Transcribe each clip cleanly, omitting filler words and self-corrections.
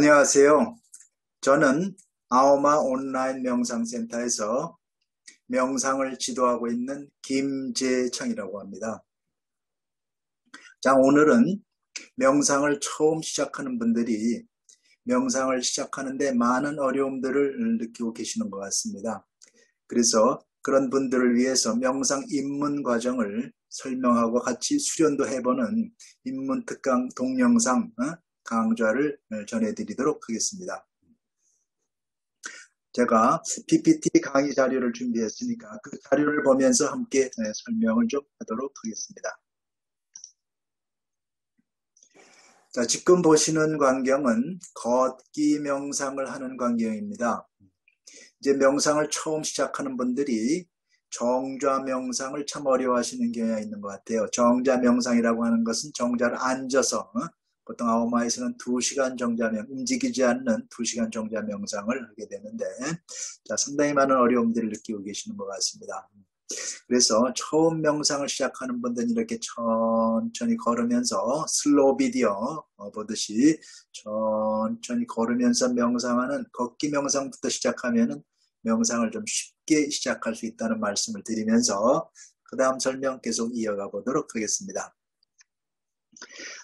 안녕하세요. 저는 아오마 온라인 명상센터에서 명상을 지도하고 있는 김재창이라고 합니다. 자, 오늘은 명상을 처음 시작하는 분들이 명상을 시작하는데 많은 어려움들을 느끼고 계시는 것 같습니다. 그래서 그런 분들을 위해서 명상 입문 과정을 설명하고 같이 수련도 해보는 입문 특강 동영상 강좌를 전해드리도록 하겠습니다. 제가 PPT 강의 자료를 준비했으니까 그 자료를 보면서 함께 설명을 좀 하도록 하겠습니다. 자, 지금 보시는 광경은 걷기 명상을 하는 광경입니다. 이제 명상을 처음 시작하는 분들이 정좌 명상을 참 어려워하시는 경향이 있는 것 같아요. 정좌 명상이라고 하는 것은 정좌를 앉아서 보통 아오마에서는 2시간 정자명, 움직이지 않는 2시간 정자명상을 하게 되는데, 자, 상당히 많은 어려움들을 느끼고 계시는 것 같습니다. 그래서 처음 명상을 시작하는 분들은 이렇게 천천히 걸으면서 슬로우 비디오 보듯이 천천히 걸으면서 명상하는 걷기 명상부터 시작하면은 명상을 좀 쉽게 시작할 수 있다는 말씀을 드리면서 그 다음 설명 계속 이어가 보도록 하겠습니다.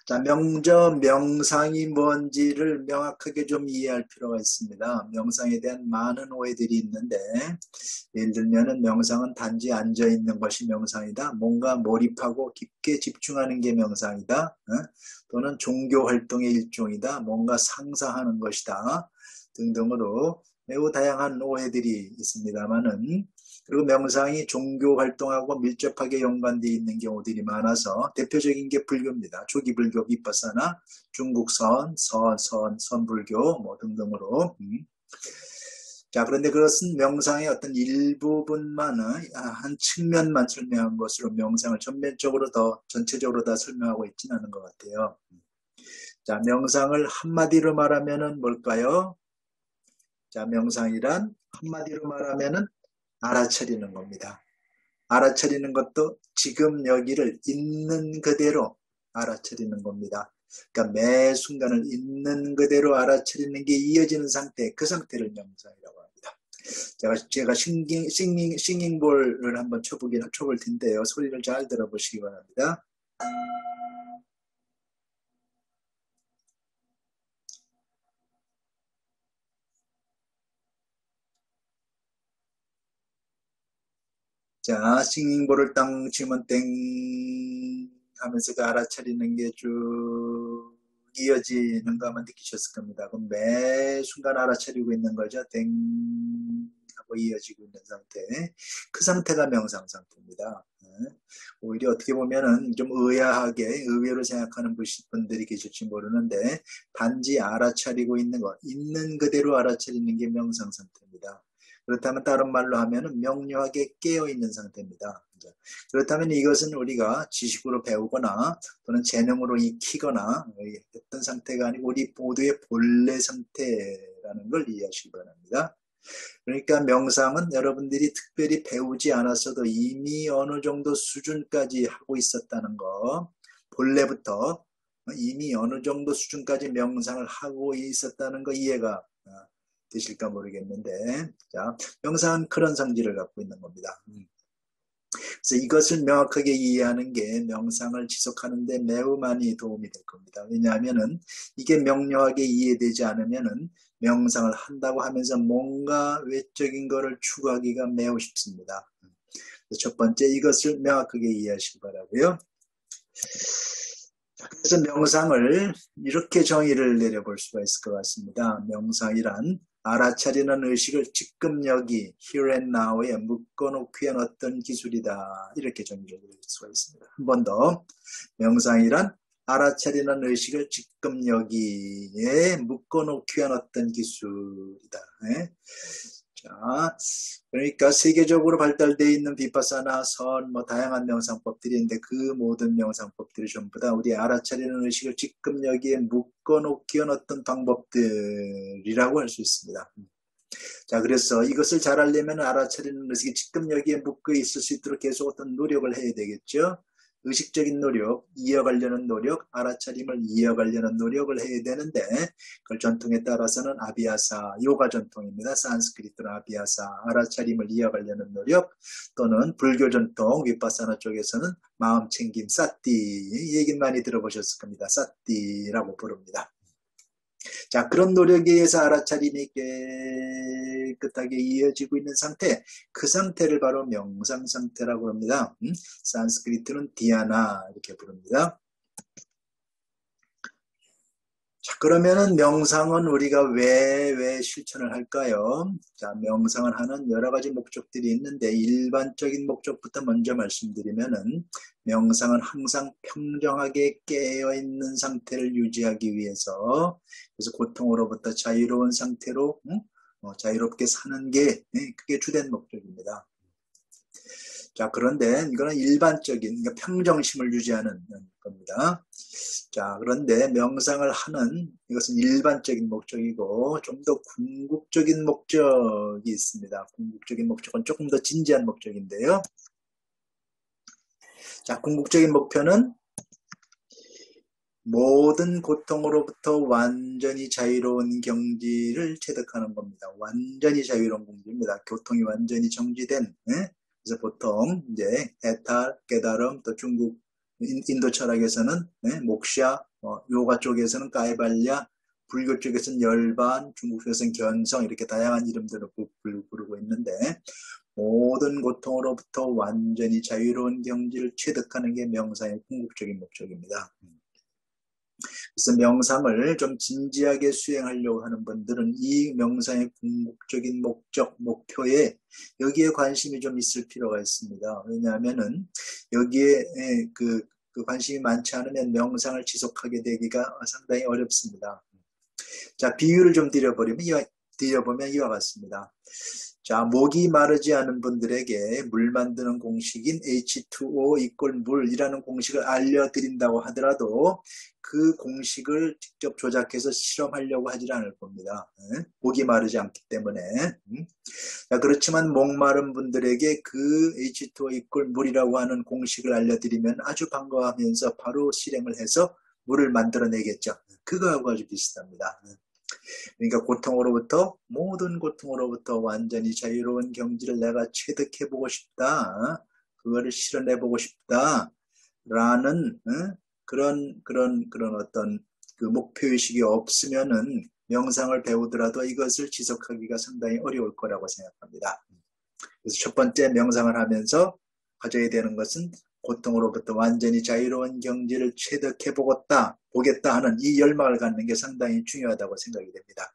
자, 먼저 명상이 뭔지를 명확하게 좀 이해할 필요가 있습니다. 명상에 대한 많은 오해들이 있는데, 예를 들면 명상은 단지 앉아있는 것이 명상이다, 뭔가 몰입하고 깊게 집중하는 게 명상이다, 또는 종교활동의 일종이다, 뭔가 상사하는 것이다 등등으로 매우 다양한 오해들이 있습니다만은, 그리고 명상이 종교 활동하고 밀접하게 연관되어 있는 경우들이 많아서 대표적인 게 불교입니다. 초기 불교, 위빠사나, 중국 선불교 뭐 등등으로. 자, 그런데 그것은 명상의 어떤 일부분만, 한 측면만 설명한 것으로 명상을 전면적으로 전체적으로 다 설명하고 있지는 않은 것 같아요. 자, 명상을 한마디로 말하면은 뭘까요? 자, 명상이란 한마디로 말하면은 알아차리는 겁니다. 알아차리는 것도 지금 여기를 있는 그대로 알아차리는 겁니다. 그러니까 매 순간을 있는 그대로 알아차리는 게 이어지는 상태, 그 상태를 명상이라고 합니다. 제가 싱잉볼을 한번 쳐볼 텐데요. 소리를 잘 들어보시기 바랍니다. 자, 싱잉볼을 땅 치면 땡 하면서 그 알아차리는 게 쭉 이어지는 거 아마 느끼셨을 겁니다. 그럼 매 순간 알아차리고 있는 거죠. 땡 하고 이어지고 있는 상태. 그 상태가 명상 상태입니다. 오히려 어떻게 보면은 좀 의아하게, 의외로 생각하는 분들이 계실지 모르는데, 단지 알아차리고 있는 것, 있는 그대로 알아차리는 게 명상 상태입니다. 그렇다면 다른 말로 하면 명료하게 깨어있는 상태입니다. 그렇다면 이것은 우리가 지식으로 배우거나 또는 재능으로 익히거나 했던 상태가 아니고 우리 모두의 본래 상태라는 걸 이해하시기 바랍니다. 그러니까 명상은 여러분들이 특별히 배우지 않았어도 이미 어느 정도 수준까지 하고 있었다는 거, 본래부터 이미 어느 정도 수준까지 명상을 하고 있었다는 거 이해가 되실까 모르겠는데, 자, 명상은 그런 성질을 갖고 있는 겁니다. 그래서 이것을 명확하게 이해하는 게 명상을 지속하는데 매우 많이 도움이 될 겁니다. 왜냐하면은 이게 명료하게 이해되지 않으면은 명상을 한다고 하면서 뭔가 외적인 것을 추구하기가 매우 쉽습니다. 첫 번째, 이것을 명확하게 이해하시기 바라고요. 그래서 명상을 이렇게 정의를 내려볼 수가 있을 것 같습니다. 명상이란 알아차리는 의식을 지금 여기 here and now에 묶어놓기 위한 어떤 기술이다, 이렇게 정의를 내릴 수가 있습니다. 한 번 더, 명상이란 알아차리는 의식을 지금 여기에 묶어놓기 위한 어떤 기술이다. 자, 그러니까 세계적으로 발달되어 있는 비파사나, 선, 뭐 다양한 명상법들이 있는데, 그 모든 명상법들이 전부 다 우리 알아차리는 의식을 지금 여기에 묶어놓기 위한 어떤 방법들이라고 할 수 있습니다. 자, 그래서 이것을 잘 알려면 알아차리는 의식이 지금 여기에 묶여 있을 수 있도록 계속 어떤 노력을 해야 되겠죠. 의식적인 노력, 이어가려는 노력, 알아차림을 이어가려는 노력을 해야 되는데 그 전통에 따라서는 아비아사, 요가 전통입니다. 산스크리트로 아비아사, 알아차림을 이어가려는 노력, 또는 불교 전통 위빠사나 쪽에서는 마음 챙김, 삿띠 얘기 많이 들어보셨을 겁니다. 삿띠라고 부릅니다. 자, 그런 노력에 의해서 알아차림이 깨끗하게 이어지고 있는 상태, 그 상태를 바로 명상 상태라고 합니다. 산스크리트는 디아나 이렇게 부릅니다. 자, 그러면은 명상은 우리가 왜 실천을 할까요? 자, 명상을 하는 여러 가지 목적들이 있는데 일반적인 목적부터 먼저 말씀드리면은 명상은 항상 평정하게 깨어있는 상태를 유지하기 위해서, 그래서 고통으로부터 자유로운 상태로 자유롭게 사는 게 그게 주된 목적입니다. 자, 그런데 이거는 일반적인, 그러니까 평정심을 유지하는 겁니다. 자, 그런데 명상을 하는 이것은 일반적인 목적이고 좀 더 궁극적인 목적이 있습니다. 궁극적인 목적은 조금 더 진지한 목적인데요. 자, 궁극적인 목표는 모든 고통으로부터 완전히 자유로운 경지를 체득하는 겁니다. 완전히 자유로운 경지입니다. 교통이 완전히 정지된, 그래서 보통 이제 해탈, 깨달음, 또 중국 인도 철학에서는 목샤, 요가 쪽에서는 까이발라, 불교 쪽에서는 열반, 중국 쪽에서는 견성 이렇게 다양한 이름들을 부르고 있는데, 모든 고통으로부터 완전히 자유로운 경지를 취득하는 게 명상의 궁극적인 목적입니다. 그래서 명상을 좀 진지하게 수행하려고 하는 분들은 이 명상의 궁극적인 목적, 목표에 여기에 관심이 좀 있을 필요가 있습니다. 왜냐하면은 여기에 그 관심이 많지 않으면 명상을 지속하게 되기가 상당히 어렵습니다. 자, 비유를 좀 드려보면 이와 같습니다. 자, 목이 마르지 않은 분들에게 물 만드는 공식인 H2O = 물이라는 공식을 알려드린다고 하더라도 그 공식을 직접 조작해서 실험하려고 하질 않을 겁니다. 목이 마르지 않기 때문에. 자, 그렇지만 목마른 분들에게 그 H2O = 물이라고 하는 공식을 알려드리면 아주 반가워하면서 바로 실행을 해서 물을 만들어내겠죠. 그거하고 아주 비슷합니다. 그러니까 고통으로부터, 모든 고통으로부터 완전히 자유로운 경지를 내가 체득해보고 싶다, 그거를 실현해보고 싶다라는 그런 어떤 그 목표의식이 없으면은 명상을 배우더라도 이것을 지속하기가 상당히 어려울 거라고 생각합니다. 그래서 첫 번째, 명상을 하면서 가져야 되는 것은 고통으로부터 완전히 자유로운 경지를 체득해보겠다, 보겠다 하는 이 열망을 갖는 게 상당히 중요하다고 생각이 됩니다.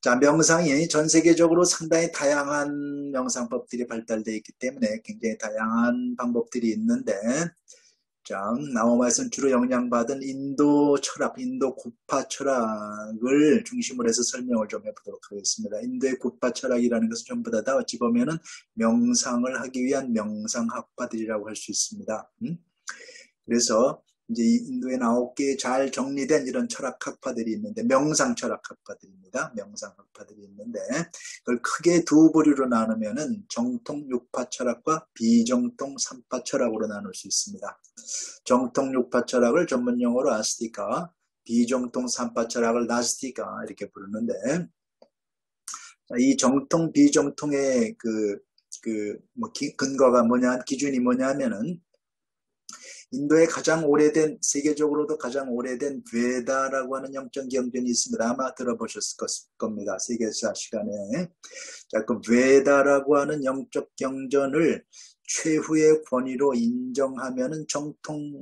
자, 명상이 전 세계적으로 상당히 다양한 명상법들이 발달되어 있기 때문에 굉장히 다양한 방법들이 있는데, 자, 아오마에서는 주로 영향받은 인도 철학, 인도 구파 철학을 중심으로 해서 설명을 좀 해보도록 하겠습니다. 인도의 구파 철학이라는 것은 전부 다 어찌 보면은 명상을 하기 위한 명상학파들이라고 할 수 있습니다. 그래서 이제 인도에는 9개의 잘 정리된 이런 철학학파들이 있는데, 명상 철학학파들입니다. 명상학파들이 있는데, 그걸 크게 두 부류로 나누면은 정통 6파 철학과 비정통 3파 철학으로 나눌 수 있습니다. 정통 6파 철학을 전문 용어로 아스티카, 비정통 3파 철학을 나스티카 이렇게 부르는데, 이 정통, 비정통의 근거가 뭐냐, 기준이 뭐냐면은 인도의 가장 오래된, 세계적으로도 가장 오래된 베다라고 하는 영적 경전이 있습니다. 아마 들어보셨을 겁니다. 세계사 시간에. 자, 그 베다라고 하는 영적 경전을 최후의 권위로 인정하면은 정통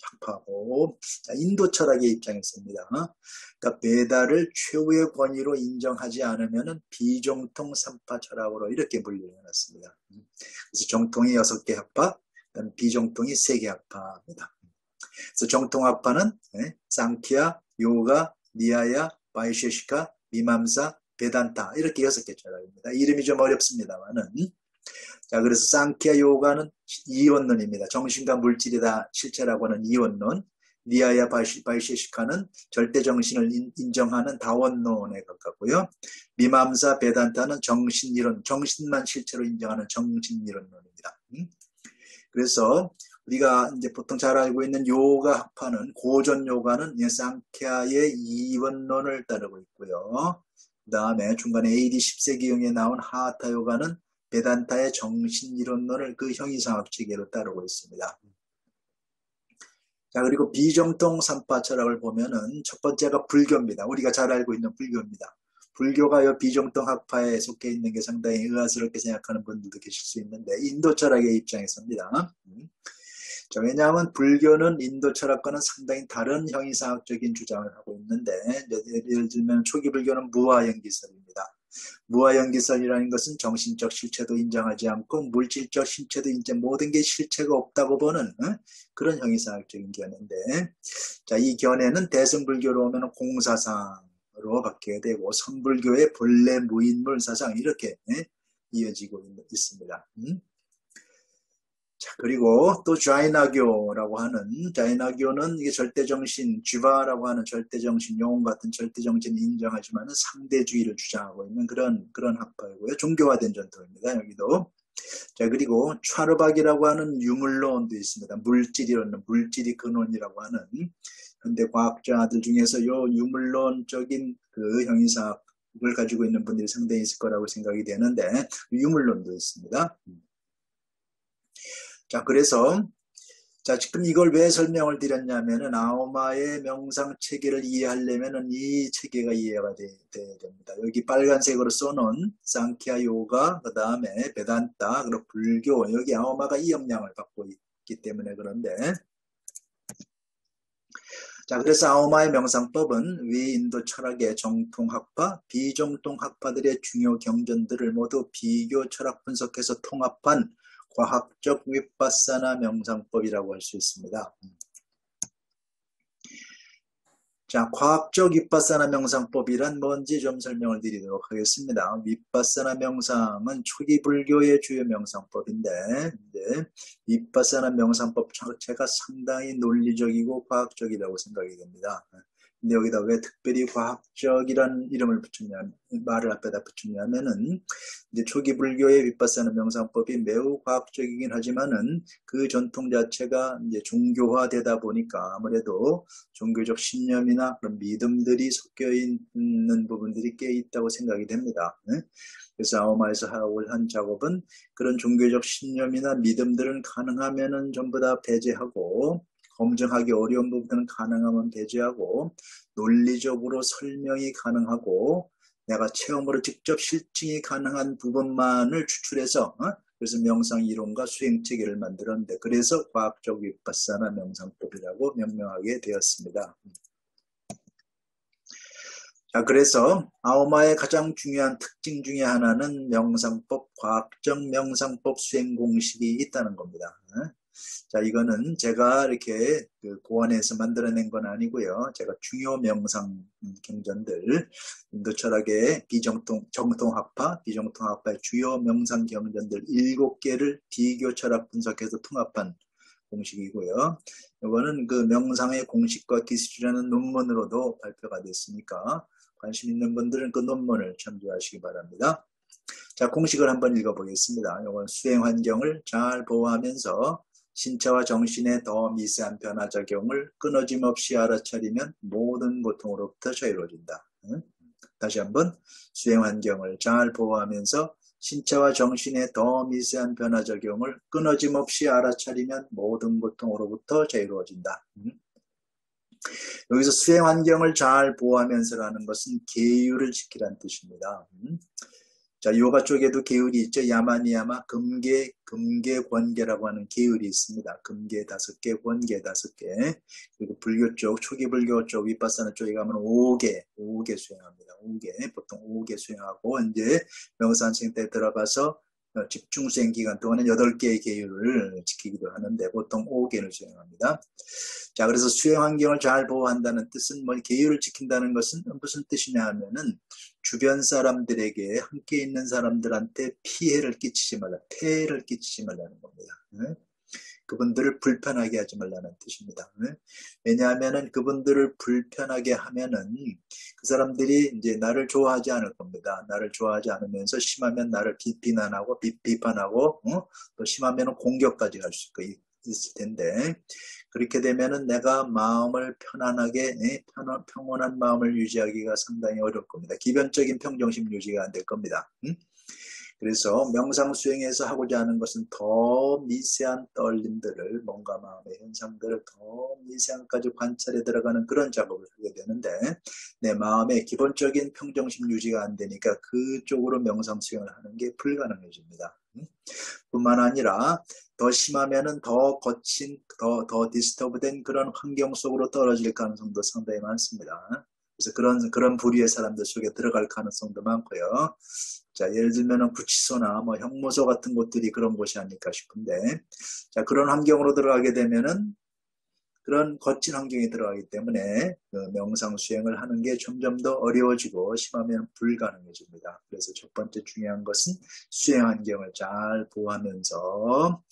학파고, 인도 철학의 입장에서입니다. 그러니까 베다를 최후의 권위로 인정하지 않으면은 비정통 3파 철학으로 이렇게 분류해놨습니다. 그래서 정통이 6개 학파, 비정통이 3개 학파입니다. 그래서 정통 학파는 상키아, 요가, 니아야, 바이쉐시카, 미맘사, 베단타 이렇게 6개 철학입니다. 이름이 좀 어렵습니다만은, 자, 그래서 상키아 요가는 이원론입니다. 정신과 물질이 다 실체라고 하는 이원론. 니아야 바이쉐시카는 절대정신을 인정하는 다원론에 가깝고요. 미맘사 베단타는 정신이론, 정신만 실체로 인정하는 정신이론론입니다. 그래서 우리가 이제 보통 잘 알고 있는 요가 학파는, 고전 요가는 쌍키아의 이원론을 따르고 있고요. 그 다음에 중간에 AD 10세기경에 나온 하타요가는 베단타의 정신이론론을 그 형이상학 체계로 따르고 있습니다. 자, 그리고 비정통 산파 철학을 보면은 첫 번째가 불교입니다. 우리가 잘 알고 있는 불교입니다. 불교가 요 비정통 학파에 속해 있는 게 상당히 의아스럽게 생각하는 분들도 계실 수 있는데, 인도 철학의 입장에서입니다. 자, 왜냐하면 불교는 인도 철학과는 상당히 다른 형이상학적인 주장을 하고 있는데, 예를 들면 초기 불교는 무아연기설입니다. 무아연기설이라는 것은 정신적 실체도 인정하지 않고 물질적 실체도 인정, 모든 게 실체가 없다고 보는 그런 형이상학적인 견해인데, 자, 이 견해는 대승불교로 오면 공사상으로 바뀌게 되고, 선불교의 본래 무인물 사상, 이렇게 이어지고 있습니다. 자, 그리고 또 자이나교라고 하는, 자이나교는 이게 절대정신, 쥐바라고 하는 절대정신, 영혼 같은 절대정신을 인정하지만 상대주의를 주장하고 있는 그런 학파이고요. 종교화된 전통입니다, 여기도. 자, 그리고 촤르박이라고 하는 유물론도 있습니다. 물질이론, 물질이 근원이라고 하는 현대 과학자들 중에서 요 유물론적인 그 형이상학을 가지고 있는 분들이 상당히 있을 거라고 생각이 되는데, 유물론도 있습니다. 자, 그래서, 자, 지금 이걸 왜 설명을 드렸냐면은, 아오마의 명상 체계를 이해하려면은 이 체계가 이해가 돼야 됩니다. 여기 빨간색으로 써놓은 상키아 요가, 그 다음에 베단타, 그리고 불교, 여기 아오마가 이 영향을 받고 있기 때문에 그런데, 자, 그래서 아오마의 명상법은 위인도 철학의 정통학파, 비정통학파들의 중요 경전들을 모두 비교 철학 분석해서 통합한 과학적 위빠사나 명상법이라고 할 수 있습니다. 자, 과학적 위빠사나 명상법이란 뭔지 좀 설명을 드리도록 하겠습니다. 위빠사나 명상은 초기 불교의 주요 명상법인데, 위빠사나 명상법 자체가 상당히 논리적이고 과학적이라고 생각이 됩니다. 근데 여기다 왜 특별히 과학적이란 이름을 붙였냐면, 말을 앞에다 붙였냐면은, 이제 초기 불교의 위빠사나 명상법이 매우 과학적이긴 하지만은 그 전통 자체가 이제 종교화되다 보니까 아무래도 종교적 신념이나 그런 믿음들이 섞여 있는 부분들이 꽤 있다고 생각이 됩니다. 그래서 아오마에서 하고 한 작업은 그런 종교적 신념이나 믿음들은 가능하면은 전부 다 배제하고, 검증하기 어려운 부분은 가능하면 배제하고, 논리적으로 설명이 가능하고 내가 체험으로 직접 실증이 가능한 부분만을 추출해서, 그래서 명상 이론과 수행 체계를 만들었는데, 그래서 과학적 위빠사나 명상법이라고 명명하게 되었습니다. 자, 그래서 아오마의 가장 중요한 특징 중에 하나는 명상법, 과학적 명상법 수행 공식이 있다는 겁니다. 자, 이거는 제가 이렇게 고안해서 만들어낸 건 아니고요. 제가 중요 명상 경전들, 인도 철학의 정통학파, 비정통학파의 주요 명상 경전들 7개를 비교 철학 분석해서 통합한 공식이고요. 이거는 그 명상의 공식과 기술이라는 논문으로도 발표가 됐으니까 관심 있는 분들은 그 논문을 참조하시기 바랍니다. 자, 공식을 한번 읽어보겠습니다. 이건 수행 환경을 잘 보호하면서 신체와 정신의 더 미세한 변화 작용을 끊어짐 없이 알아차리면 모든 고통으로부터 자유로워진다. 다시 한번, 수행 환경을 잘 보호하면서 신체와 정신의 더 미세한 변화 작용을 끊어짐 없이 알아차리면 모든 고통으로부터 자유로워진다. 여기서 수행 환경을 잘 보호하면서라는 것은 계율을 지키라는 뜻입니다. 자, 요가 쪽에도 계율이 있죠. 야마니야마, 금계, 권계라고 하는 계율이 있습니다. 금계 5개, 권계 5개. 그리고 불교 쪽, 초기 불교 쪽, 위빠사나 쪽에 가면 5개 수행합니다. 5개, 보통 5개 수행하고, 이제 명상생태에 들어가서 집중 수행 기간 동안은 8개의 계율을 지키기도 하는데, 보통 5개를 수행합니다. 자, 그래서 수행 환경을 잘 보호한다는 뜻은, 뭐 계율을 지킨다는 것은 무슨 뜻이냐 하면은, 주변 사람들에게, 함께 있는 사람들한테 피해를 끼치지 말라, 폐해를 끼치지 말라는 겁니다. 그분들을 불편하게 하지 말라는 뜻입니다. 왜냐하면은 그분들을 불편하게 하면은 그 사람들이 이제 나를 좋아하지 않을 겁니다. 나를 좋아하지 않으면서 심하면 나를 비난하고 비판하고 또 심하면은 공격까지 갈 수 있을 텐데, 그렇게 되면은 내가 마음을 편안하게 평온한 마음을 유지하기가 상당히 어려울 겁니다. 기본적인 평정심 유지가 안 될 겁니다. 그래서 명상 수행에서 하고자 하는 것은 더 미세한 떨림들을, 뭔가 마음의 현상들을 더 미세한까지 관찰에 들어가는 그런 작업을 하게 되는데, 내 마음의 기본적인 평정심 유지가 안 되니까 그쪽으로 명상 수행을 하는 게 불가능해집니다. 뿐만 아니라 더 심하면은 더 거친, 더 디스터브된 그런 환경 속으로 떨어질 가능성도 상당히 많습니다. 그래서 그런 부류의 사람들 속에 들어갈 가능성도 많고요. 자, 예를 들면은 구치소나 뭐 형무소 같은 곳들이 그런 곳이 아닐까 싶은데, 자, 그런 환경으로 들어가게 되면은 그런 거친 환경에 들어가기 때문에 그 명상 수행을 하는 게 점점 더 어려워지고 심하면 불가능해집니다. 그래서 첫 번째 중요한 것은 수행 환경을 잘 보호하면서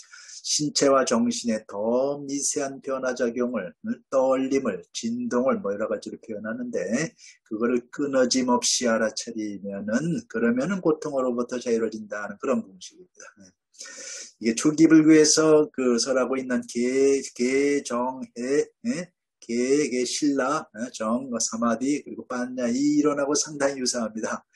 신체와 정신의 더 미세한 변화작용을, 떨림을, 진동을 뭐 여러 가지로 표현하는데, 그거를 끊어짐 없이 알아차리면은, 그러면은 고통으로부터 자유로워진다는 그런 공식입니다. 이게 초기 불교에서 그 설하고 있는 신라, 정, 사마디, 그리고 반야 이 이론하고 상당히 유사합니다.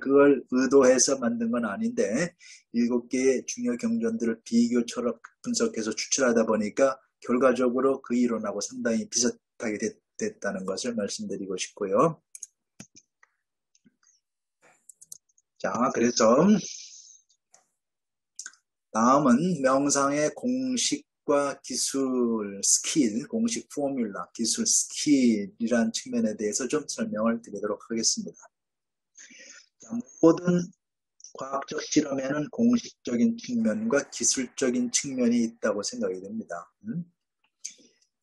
그걸 의도해서 만든 건 아닌데, 7개의 중요 경전들을 비교처럼 분석해서 추출하다 보니까 결과적으로 그 이론하고 상당히 비슷하게 됐다는 것을 말씀드리고 싶고요. 자, 그래서 다음은 명상의 공식과 기술, 스킬, 공식 포뮬라, 기술 스킬이란 측면에 대해서 좀 설명을 드리도록 하겠습니다. 모든 과학적 실험에는 공식적인 측면과 기술적인 측면이 있다고 생각이 됩니다.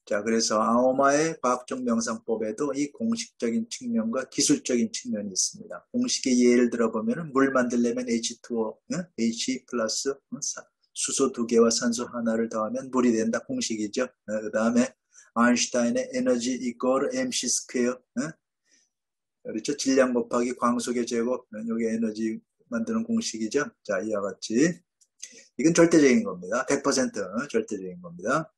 자, 그래서 아오마의 과학적 명상법에도 이 공식적인 측면과 기술적인 측면이 있습니다. 공식의 예를 들어보면 물 만들려면 H2O, H 플러스 수소 2개와 산소 1를 더하면 물이 된다, 공식이죠. 그 다음에 아인슈타인의 에너지 이퀄 MC스케어, 그렇죠. 질량 곱하기 광속의 제곱, 요게 에너지 만드는 공식이죠. 자, 이와 같이. 이건 절대적인 겁니다. 100% 절대적인 겁니다.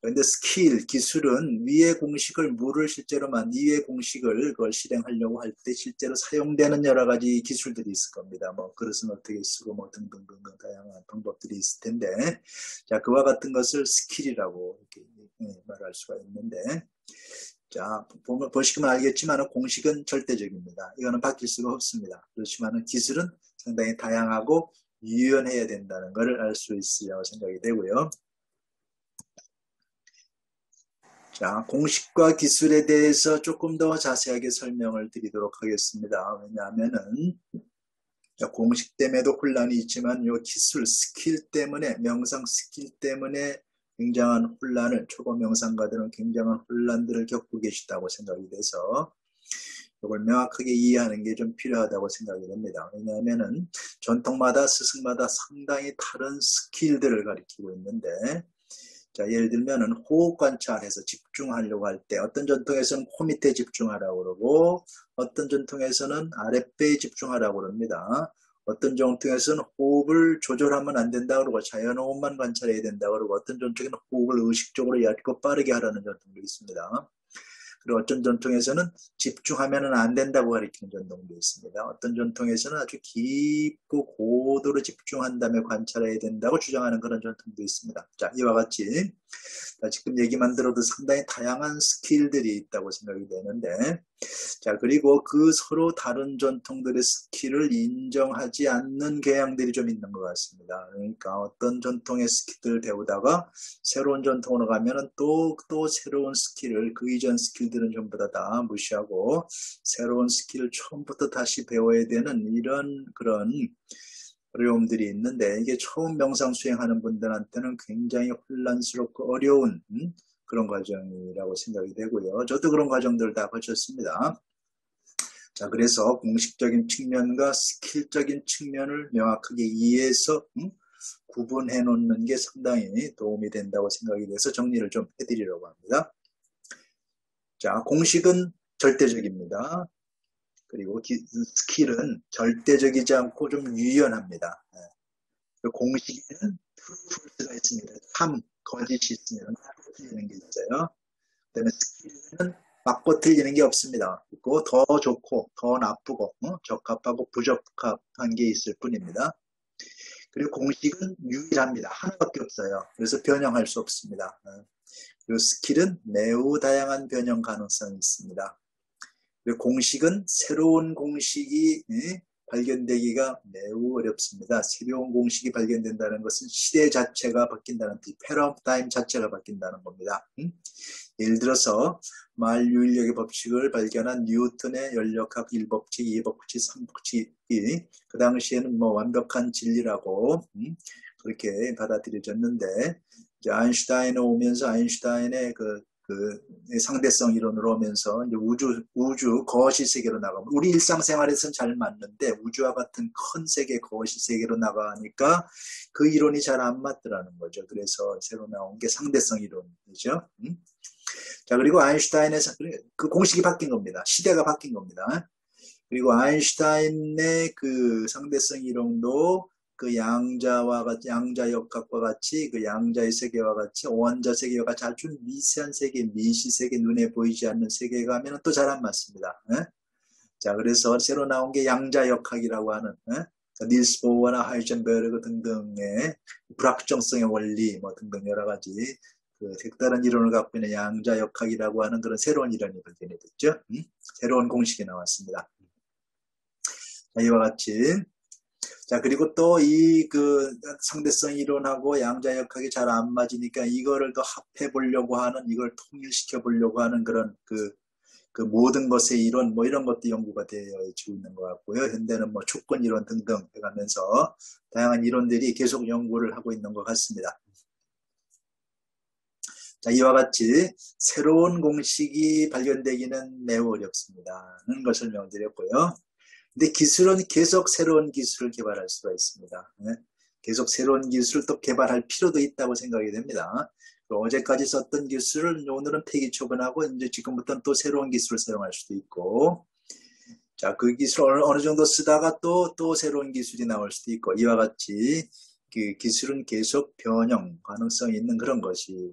그런데 스킬, 기술은 위의 공식을 물을 실제로만, 위의 공식을 그걸 실행하려고 할 때 실제로 사용되는 여러 가지 기술들이 있을 겁니다. 뭐, 그릇은 어떻게 쓰고, 뭐, 등등등등 다양한 방법들이 있을 텐데, 자, 그와 같은 것을 스킬이라고 이렇게 말할 수가 있는데, 자, 보시면 알겠지만 공식은 절대적입니다. 이거는 바뀔 수가 없습니다. 그렇지만 기술은 상당히 다양하고 유연해야 된다는 것을 알 수 있으라고 생각이 되고요. 자, 공식과 기술에 대해서 조금 더 자세하게 설명을 드리도록 하겠습니다. 왜냐하면은 공식 때문에도 혼란이 있지만 요 기술 스킬 때문에, 명상 스킬 때문에 굉장한 혼란을, 초보 명상가들은 굉장한 혼란들을 겪고 계시다고 생각이 돼서 이걸 명확하게 이해하는 게 좀 필요하다고 생각이 됩니다. 왜냐하면은 전통마다 스승마다 상당히 다른 스킬들을 가리키고 있는데, 자, 예를 들면은 호흡 관찰해서 집중하려고 할 때 어떤 전통에서는 코 밑에 집중하라고 그러고, 어떤 전통에서는 아랫배에 집중하라고 그럽니다. 어떤 전통에서는 호흡을 조절하면 안 된다 그러고 자연호흡만 관찰해야 된다 그러고, 어떤 전통에서는 호흡을 의식적으로 얇고 빠르게 하라는 전통도 있습니다. 그리고 어떤 전통에서는 집중하면 안 된다고 가르치는 전통도 있습니다. 어떤 전통에서는 아주 깊고 고도로 집중한 다음에 관찰해야 된다고 주장하는 그런 전통도 있습니다. 자, 이와 같이 지금 얘기만 들어도 상당히 다양한 스킬들이 있다고 생각이 되는데, 자, 그리고 그 서로 다른 전통들의 스킬을 인정하지 않는 경향들이 좀 있는 것 같습니다. 그러니까 어떤 전통의 스킬들을 배우다가 새로운 전통으로 가면은 또 새로운 스킬을, 그 이전 스킬들은 전부 다 무시하고 새로운 스킬을 처음부터 다시 배워야 되는 이런 그런 어려움들이 있는데, 이게 처음 명상 수행하는 분들한테는 굉장히 혼란스럽고 어려운 그런 과정이라고 생각이 되고요. 저도 그런 과정들을 다 거쳤습니다. 자, 그래서 공식적인 측면과 스킬적인 측면을 명확하게 이해해서 구분해 놓는 게 상당히 도움이 된다고 생각이 돼서 정리를 좀 해드리려고 합니다. 자, 공식은 절대적입니다. 그리고 스킬은 절대적이지 않고 좀 유연합니다. 네. 공식에는 true가 있습니다. 참, 거짓이 있으면 맞고 틀리는 게 있어요. 그 다음에 스킬은 맞고 틀리는 게 없습니다. 그리고 더 좋고 더 나쁘고 적합하고 부적합한 게 있을 뿐입니다. 그리고 공식은 유일합니다. 하나밖에 없어요. 그래서 변형할 수 없습니다. 그리고 스킬은 매우 다양한 변형 가능성이 있습니다. 그리고 공식은 새로운 공식이 발견되기가 매우 어렵습니다. 새로운 공식이 발견된다는 것은 시대 자체가 바뀐다는 뜻, 패러다임 자체가 바뀐다는 겁니다. 예를 들어서 만유인력의 법칙을 발견한 뉴턴의 연력학 1법칙, 2법칙, 3법칙이 그 당시에는 뭐 완벽한 진리라고 그렇게 받아들여졌는데, 이제 아인슈타인이 오면서 아인슈타인의 그 상대성 이론으로 오면서 이제 우주 거시 세계로 나가면, 우리 일상생활에서는 잘 맞는데 우주와 같은 큰 세계 거시 세계로 나가니까 그 이론이 잘 안 맞더라는 거죠. 그래서 새로 나온 게 상대성 이론이죠. 자, 그리고 아인슈타인의 그 공식이 바뀐 겁니다. 시대가 바뀐 겁니다. 그리고 아인슈타인의 그 상대성 이론도 그 양자와 같이, 양자 역학과 같이, 그 양자의 세계와 같이, 원자 세계와 같이 아주 미세한 세계, 미시 세계, 눈에 보이지 않는 세계에 가면 또 잘 안 맞습니다. 에? 자, 그래서 새로 나온 게 양자 역학이라고 하는, 닐스 보어나 하이젠베르크 등등의 불확정성의 원리, 뭐 등등 여러 가지 그 색다른 이론을 갖고 있는 양자 역학이라고 하는 그런 새로운 이론이 발견이 됐죠. 새로운 공식이 나왔습니다. 자, 이와 같이. 자, 그리고 또 이 그 상대성 이론하고 양자역학이 잘 안 맞으니까 이거를 또 합해 보려고 하는, 이걸 통일시켜 보려고 하는 그런 그 모든 것의 이론 뭐 이런 것도 연구가 되어지고 있는 것 같고요. 현대는 뭐 조건 이론 등등 해가면서 다양한 이론들이 계속 연구를 하고 있는 것 같습니다. 자, 이와 같이 새로운 공식이 발견되기는 매우 어렵습니다는 걸 설명드렸고요. 근데 기술은 계속 새로운 기술을 개발할 수가 있습니다. 계속 새로운 기술을 또 개발할 필요도 있다고 생각이 됩니다. 어제까지 썼던 기술을 오늘은 폐기 처분하고 이제 지금부터는 또 새로운 기술을 사용할 수도 있고, 자, 그 기술을 어느 정도 쓰다가 또 새로운 기술이 나올 수도 있고, 이와 같이 그 기술은 계속 변형 가능성이 있는 그런 것이고요.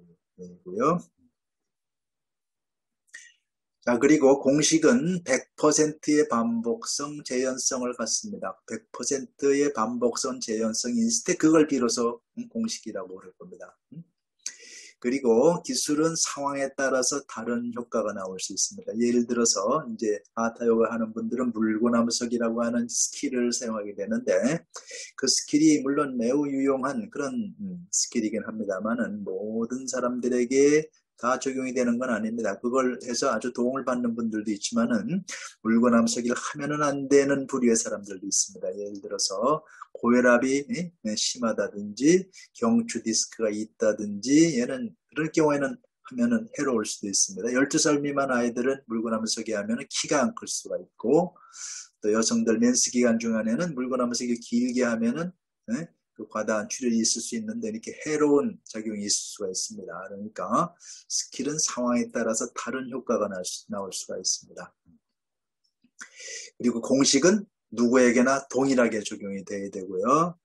자, 그리고 공식은 100%의 반복성, 재현성을 갖습니다. 100%의 반복성, 재현성이 있을 때 그걸 비로소 공식이라고 부를 겁니다. 그리고 기술은 상황에 따라서 다른 효과가 나올 수 있습니다. 예를 들어서 이제 하타요가 하는 분들은 물구나무서기라고 하는 스킬을 사용하게 되는데, 그 스킬이 물론 매우 유용한 그런 스킬이긴 합니다만은 모든 사람들에게 다 적용이 되는 건 아닙니다. 그걸 해서 아주 도움을 받는 분들도 있지만은 물구나무서기를 하면은 안 되는 부류의 사람들도 있습니다. 예를 들어서 고혈압이 심하다든지 경추 디스크가 있다든지, 얘는 그럴 경우에는 하면은 해로울 수도 있습니다. 12살 미만 아이들은 물구나무서기 하면은 키가 안 클 수가 있고, 또 여성들 멘스 기간 중간에는 물구나무서기 길게 하면은 그 과다한 출혈이 있을 수 있는데 이렇게 해로운 작용이 있을 수가 있습니다. 그러니까 스킬은 상황에 따라서 다른 효과가 나올 수가 있습니다. 그리고 공식은 누구에게나 동일하게 적용이 돼야 되고요.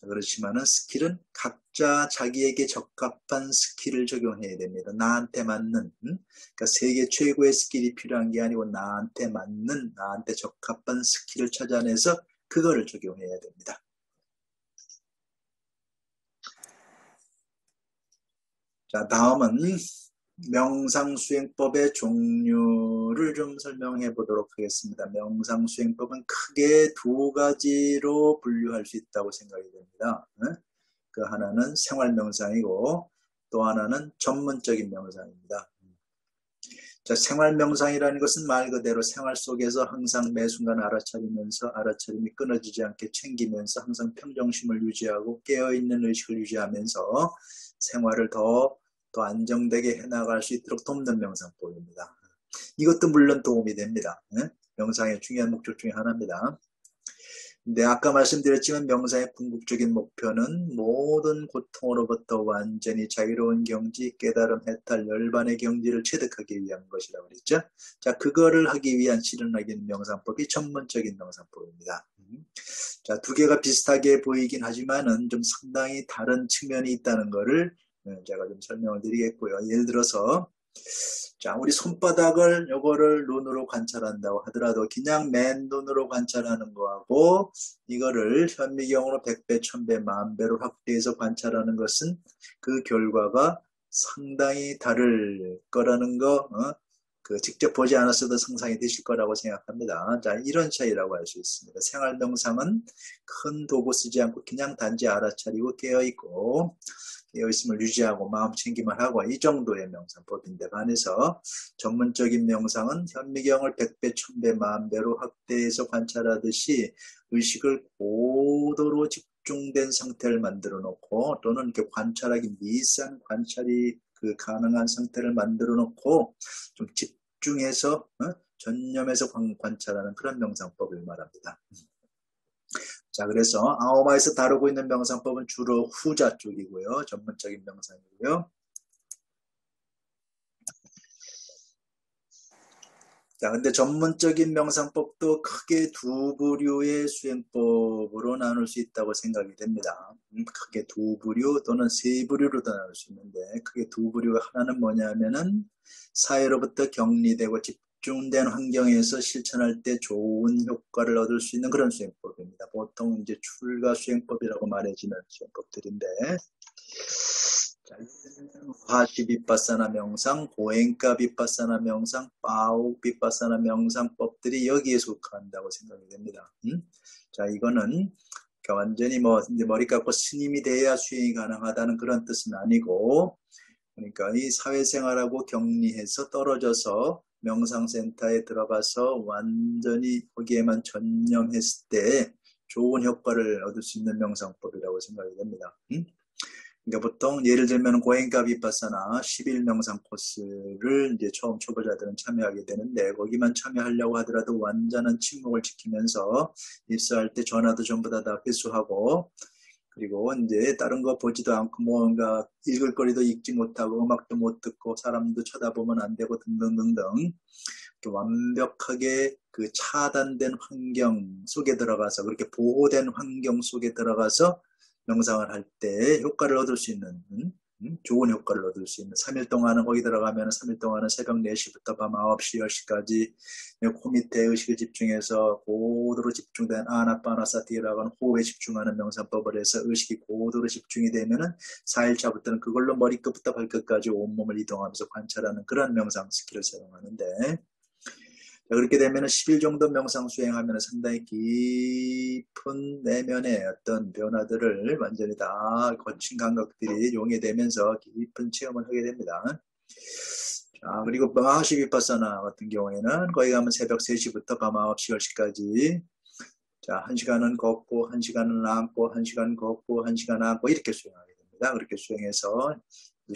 그렇지만은 스킬은 각자 자기에게 적합한 스킬을 적용해야 됩니다. 나한테 맞는, 그러니까 세계 최고의 스킬이 필요한 게 아니고 나한테 맞는, 나한테 적합한 스킬을 찾아내서 그거를 적용해야 됩니다. 자, 다음은 명상수행법의 종류를 좀 설명해 보도록 하겠습니다. 명상수행법은 크게 두 가지로 분류할 수 있다고 생각이 됩니다. 그 하나는 생활명상이고 또 하나는 전문적인 명상입니다. 자, 생활명상이라는 것은 말 그대로 생활 속에서 항상 매 순간 알아차리면서, 알아차림이 끊어지지 않게 챙기면서 항상 평정심을 유지하고 깨어있는 의식을 유지하면서 생활을 더 안정되게 해나갈 수 있도록 돕는 명상법입니다. 이것도 물론 도움이 됩니다. 명상의 중요한 목적 중에 하나입니다. 근데 아까 말씀드렸지만 명상의 궁극적인 목표는 모든 고통으로부터 완전히 자유로운 경지, 깨달음, 해탈, 열반의 경지를 취득하기 위한 것이라고 그랬죠. 자, 그거를 하기 위한 실현하기는 명상법이 전문적인 명상법입니다. 자, 두 개가 비슷하게 보이긴 하지만은 좀 상당히 다른 측면이 있다는 거를 제가 좀 설명을 드리겠고요. 예를 들어서 자, 우리 손바닥을 요거를 눈으로 관찰한다고 하더라도 그냥 맨눈으로 관찰하는 거하고 이거를 현미경으로 100배, 1000배, 10,000배로 확대해서 관찰하는 것은 그 결과가 상당히 다를 거라는 거, 그 직접 보지 않았어도 상상이 되실 거라고 생각합니다. 자, 이런 차이라고 할 수 있습니다. 생활명상은 큰 도구 쓰지 않고 그냥 단지 알아차리고 깨어있고 깨어있음을 유지하고 마음 챙기만 하고 이 정도의 명상법인데 반해서 전문적인 명상은 현미경을 100배, 1000배, 10,000배로 확대해서 관찰하듯이 의식을 고도로 집중된 상태를 만들어 놓고 또는 이렇게 관찰하기 미세한 관찰이 그 가능한 상태를 만들어 놓고 좀 집중해서 전념해서 관찰하는 그런 명상법을 말합니다. 자, 그래서 아오마에서 다루고 있는 명상법은 주로 후자 쪽이고요. 전문적인 명상이고요. 자, 근데 전문적인 명상법도 크게 두 부류의 수행법으로 나눌 수 있다고 생각이 됩니다. 크게 두 부류 또는 세 부류로 나눌 수 있는데 크게 두 부류가 하나는 뭐냐면은 사회로부터 격리되고 집중된 환경에서 실천할 때 좋은 효과를 얻을 수 있는 그런 수행법입니다. 보통 이제 출가 수행법이라고 말해지는 수행법들인데 마하시 위빠사나 명상, 고엔카 위빠사나 명상, 바오 위빠사나 명상법들이 여기에 속한다고 생각이 됩니다. 자, 이거는 완전히 뭐 이제 머리 깎고 스님이 돼야 수행이 가능하다는 그런 뜻은 아니고, 그러니까 이 사회생활하고 격리해서 떨어져서 명상센터에 들어가서 완전히 거기에만 전념했을 때 좋은 효과를 얻을 수 있는 명상법이라고 생각이 됩니다. 그러니까 보통 예를 들면 고엔카 위빠사나 10일 명상 코스를 이제 처음 초보자들은 참여하게 되는데 거기만 참여하려고 하더라도 완전한 침묵을 지키면서 입수할 때 전화도 전부 다 회수하고 그리고 이제 다른 거 보지도 않고 뭔가 읽을 거리도 읽지 못하고 음악도 못 듣고 사람도 쳐다보면 안 되고 등등등등 완벽하게 그 차단된 환경 속에 들어가서 그렇게 보호된 환경 속에 들어가서 명상을 할 때 효과를 얻을 수 있는, 좋은 효과를 얻을 수 있는, 3일 동안은 거기 들어가면 3일 동안은 새벽 4시부터 밤 9시, 10시까지 코 밑에 의식을 집중해서 고도로 집중된 아나빠나사티라고 하는 호흡에 집중하는 명상법을 해서 의식이 고도로 집중이 되면은 4일차부터는 그걸로 머리끝부터 발끝까지 온몸을 이동하면서 관찰하는 그런 명상 스킬을 사용하는데 그렇게 되면 10일 정도 명상 수행하면 상당히 깊은 내면의 어떤 변화들을 완전히 다 거친 감각들이 용해되면서 깊은 체험을 하게 됩니다. 자, 그리고 마하시 위빠사나 같은 경우에는 거기 가면 새벽 3시부터 밤 9시, 10시까지 자, 1시간은 걷고, 1시간은 앉고, 1시간 걷고, 1시간 앉고 이렇게 수행하게 됩니다. 그렇게 수행해서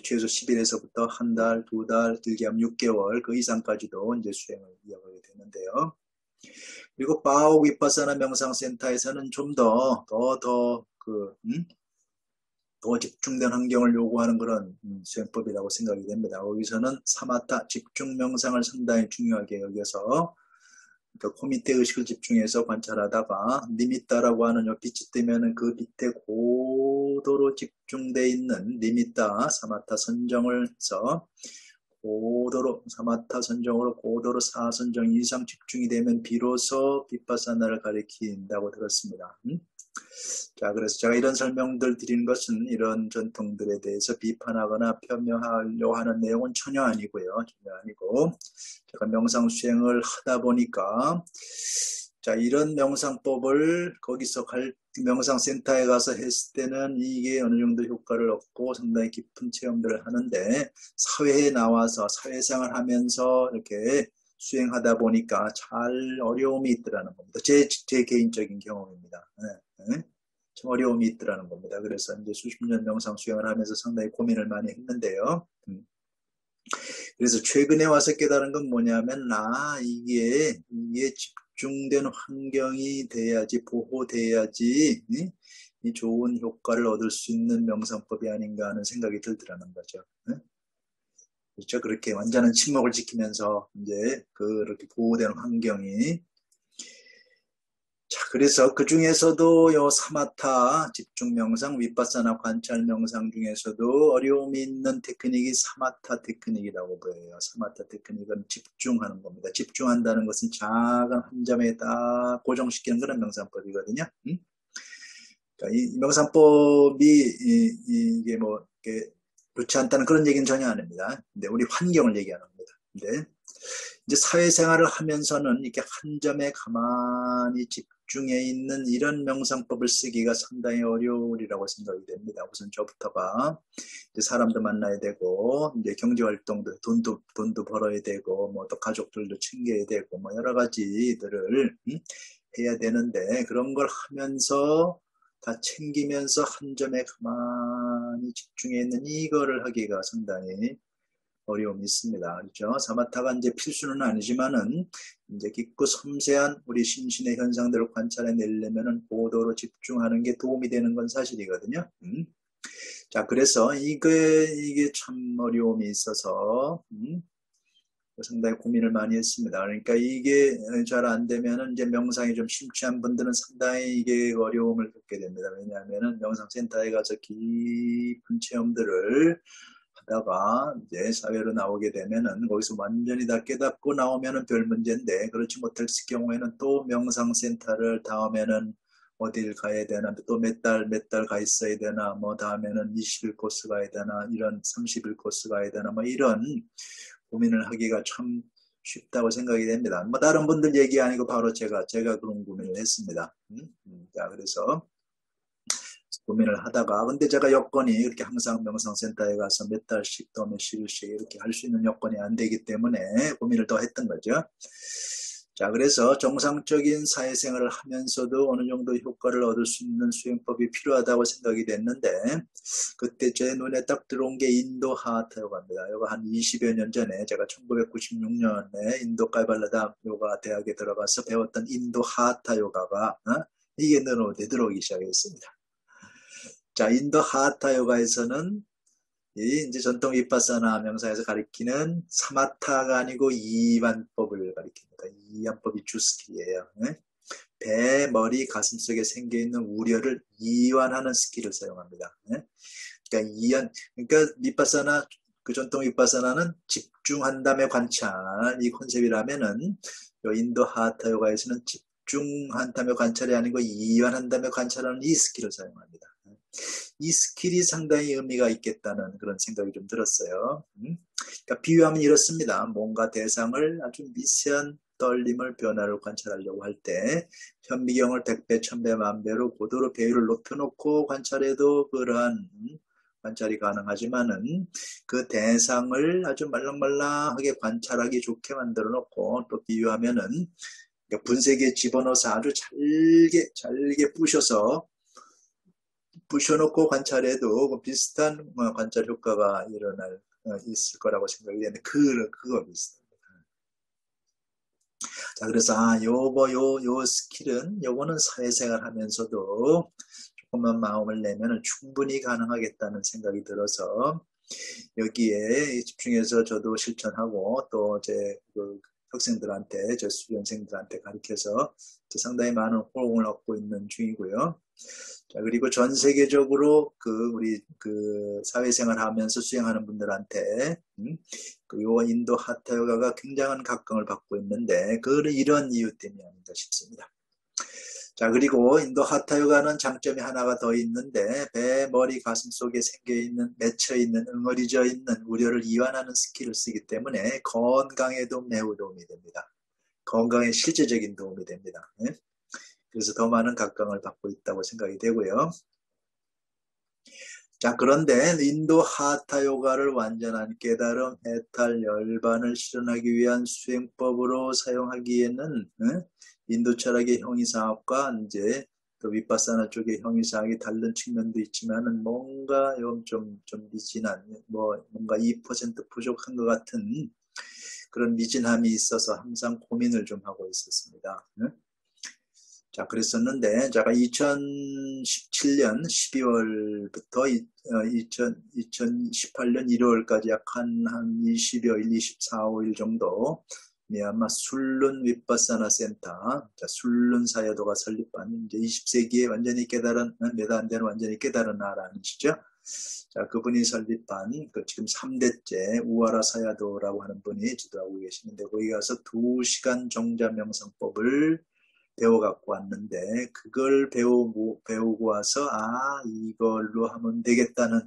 최소 10일에서부터 한 달, 두 달, 길게 하면 6개월 그 이상까지도 이제 수행을 이어가게 되는데요. 그리고 바오 위빠사나 명상센터에서는 좀 더 집중된 환경을 요구하는 그런 수행법이라고 생각이 됩니다. 거기서는 사마타 집중 명상을 상당히 중요하게 여겨서 그 코 밑에 의식을 집중해서 관찰하다가 니미타라고 하는 요 빛이 뜨면은 그 밑에 고도로 집중되어 있는 니미타 사마타 선정을 해서 고도로 사마타 선정으로 고도로 4선정 이상 집중이 되면 비로소 위빠사나를 가리킨다고 들었습니다. 자, 그래서 제가 이런 설명들 드린 것은 이런 전통들에 대해서 비판하거나 폄훼하려 하는 내용은 전혀 아니고요. 전혀 아니고 제가 명상 수행을 하다 보니까 자, 이런 명상법을 거기서 명상센터에 가서 했을 때는 이게 어느 정도 효과를 얻고 상당히 깊은 체험들을 하는데 사회에 나와서 사회생활 하면서 이렇게 수행하다 보니까 잘 어려움이 있더라는 겁니다. 제 개인적인 경험입니다. 네. 참 어려움이 있더라는 겁니다. 그래서 이제 수십 년 명상 수행을 하면서 상당히 고민을 많이 했는데요. 그래서 최근에 와서 깨달은 건 뭐냐면 이게 집중된 환경이 돼야지, 보호돼야지 이 좋은 효과를 얻을 수 있는 명상법이 아닌가 하는 생각이 들더라는 거죠. 그렇죠. 그렇게 완전한 침묵을 지키면서 이제 그렇게 보호되는 환경이. 자, 그래서 그 중에서도 요 사마타 집중 명상, 위빠사나 관찰 명상 중에서도 어려움이 있는 테크닉이 사마타 테크닉이라고 보여요. 사마타 테크닉은 집중하는 겁니다. 집중한다는 것은 작은 한 점에 딱 고정시키는 그런 명상법이거든요. 그러니까 이 명상법이 이게 뭐 이렇게 좋지 않다는 그런 얘기는 전혀 아닙니다. 근데 우리 환경을 얘기하는 겁니다. 근데 이제 사회생활을 하면서는 이렇게 한 점에 가만히 집중해 있는 이런 명상법을 쓰기가 상당히 어려우리라고 생각이 됩니다. 우선 저부터가 이제 사람도 만나야 되고, 이제 경제활동도 돈도 벌어야 되고, 뭐 또 가족들도 챙겨야 되고, 뭐 여러 가지들을 해야 되는데, 그런 걸 하면서 다 챙기면서 한 점에 가만히 집중해 있는 이거를 하기가 상당히 어려움이 있습니다. 그렇죠? 사마타가 이제 필수는 아니지만은 이제 깊고 섬세한 우리 심신의 현상들을 관찰해 내려면은 고도로 집중하는 게 도움이 되는 건 사실이거든요. 자, 그래서 이게 참 어려움이 있어서 상당히 고민을 많이 했습니다. 그러니까 이게 잘 안 되면은 이제 명상이 좀 심취한 분들은 상당히 이게 어려움을 겪게 됩니다. 왜냐하면은 명상센터에 가서 깊은 체험들을 하다가 이제 사회로 나오게 되면은 거기서 완전히 다 깨닫고 나오면은 별 문제인데, 그렇지 못할 경우에는 또 명상센터를 다음에는 어딜 가야 되나, 또 몇 달 가 있어야 되나, 뭐 다음에는 20일 코스 가야 되나, 이런 30일 코스 가야 되나, 뭐 이런 고민을 하기가 참 쉽다고 생각이 됩니다. 뭐 다른 분들 얘기 아니고 바로 제가 그런 고민을 했습니다. 자, 그래서 고민을 하다가, 근데 제가 여건이 이렇게 항상 명상센터에 가서 몇 달씩 또 몇 시일씩 이렇게 할 수 있는 여건이 안 되기 때문에 고민을 더 했던 거죠. 자, 그래서 정상적인 사회생활을 하면서도 어느 정도 효과를 얻을 수 있는 수행법이 필요하다고 생각이 됐는데, 그때 제 눈에 딱 들어온 게 인도 하타요가입니다. 요가 한 20여 년 전에 제가 1996년에 인도 까이발라담 요가 대학에 들어가서 배웠던 인도 하타요가가 이게 눈에 들어오기 시작했습니다. 자, 인도 하타요가에서는 이제 전통 위빠사나 명상에서 가리키는 사마타가 아니고 이완법을 가리킵니다. 이완법이 주스킬이에요. 배, 머리, 가슴 속에 생겨있는 우려를 이완하는 스킬을 사용합니다. 그러니까 위빠사나, 그 전통 위빠사나는 집중한 다음에 관찰, 이 컨셉이라면은 인도 하타요가에서는 집중한 다음에 관찰이 아니고 이완한 다음에 관찰하는 이 스킬을 사용합니다. 이 스킬이 상당히 의미가 있겠다는 그런 생각이 좀 들었어요. 그러니까 비유하면 이렇습니다. 뭔가 대상을 아주 미세한 떨림을 변화를 관찰하려고 할 때 현미경을 100배, 1000배, 10,000배로 고도로 배율을 높여놓고 관찰해도 그러한 관찰이 가능하지만은 그 대상을 아주 말랑말랑하게 관찰하기 좋게 만들어 놓고, 또 비유하면은 분쇄기에 집어넣어서 아주 잘게 부셔놓고 관찰해도 비슷한 관찰 효과가 있을 거라고 생각이 되는데, 그거 비슷합니다. 자, 그래서, 요 스킬은, 요거는 사회생활 하면서도 조금만 마음을 내면은 충분히 가능하겠다는 생각이 들어서, 여기에 집중해서 저도 실천하고, 또 제 학생들한테, 제 수련생들한테 가르쳐서 상당히 많은 호응을 얻고 있는 중이고요. 자, 그리고 전 세계적으로 우리 사회생활 하면서 수행하는 분들한테, 요 인도 하타요가가 굉장한 각광을 받고 있는데, 이런 이유 때문이 아닌가 싶습니다. 자, 그리고 인도 하타요가는 장점이 하나가 더 있는데, 배, 머리, 가슴 속에 생겨있는, 맺혀있는, 응어리져있는 우려를 이완하는 스킬을 쓰기 때문에 건강에도 매우 도움이 됩니다. 건강에 실제적인 도움이 됩니다. 그래서 더 많은 각광을 받고 있다고 생각이 되고요. 자, 그런데 인도 하타요가를 완전한 깨달음, 해탈, 열반을 실현하기 위한 수행법으로 사용하기에는 인도 철학의 형이사학과 이제 또 위빠사나 쪽의 형이사학이 다른 측면도 있지만은 뭔가 좀 미진한, 뭔가 2% 부족한 것 같은 그런 미진함이 있어서 항상 고민을 좀 하고 있었습니다. 자, 그랬었는데, 제가 2017년 12월부터 2018년 1월까지 약 한 20여일, 24일 정도, 미얀마 술룬 위빠사나 센터, 술룬 사여도가 설립한 이제 20세기에 완전히 깨달은, 몇 안 되는 완전히 깨달은 나라는 시죠. 자, 그분이 설립한 그 지금 3대째 우아라 사야도라고 하는 분이 지도하고 계시는데, 거기 가서 2시간 정자명상법을 배워갖고 왔는데, 그걸 배우고 와서, 아, 이걸로 하면 되겠다는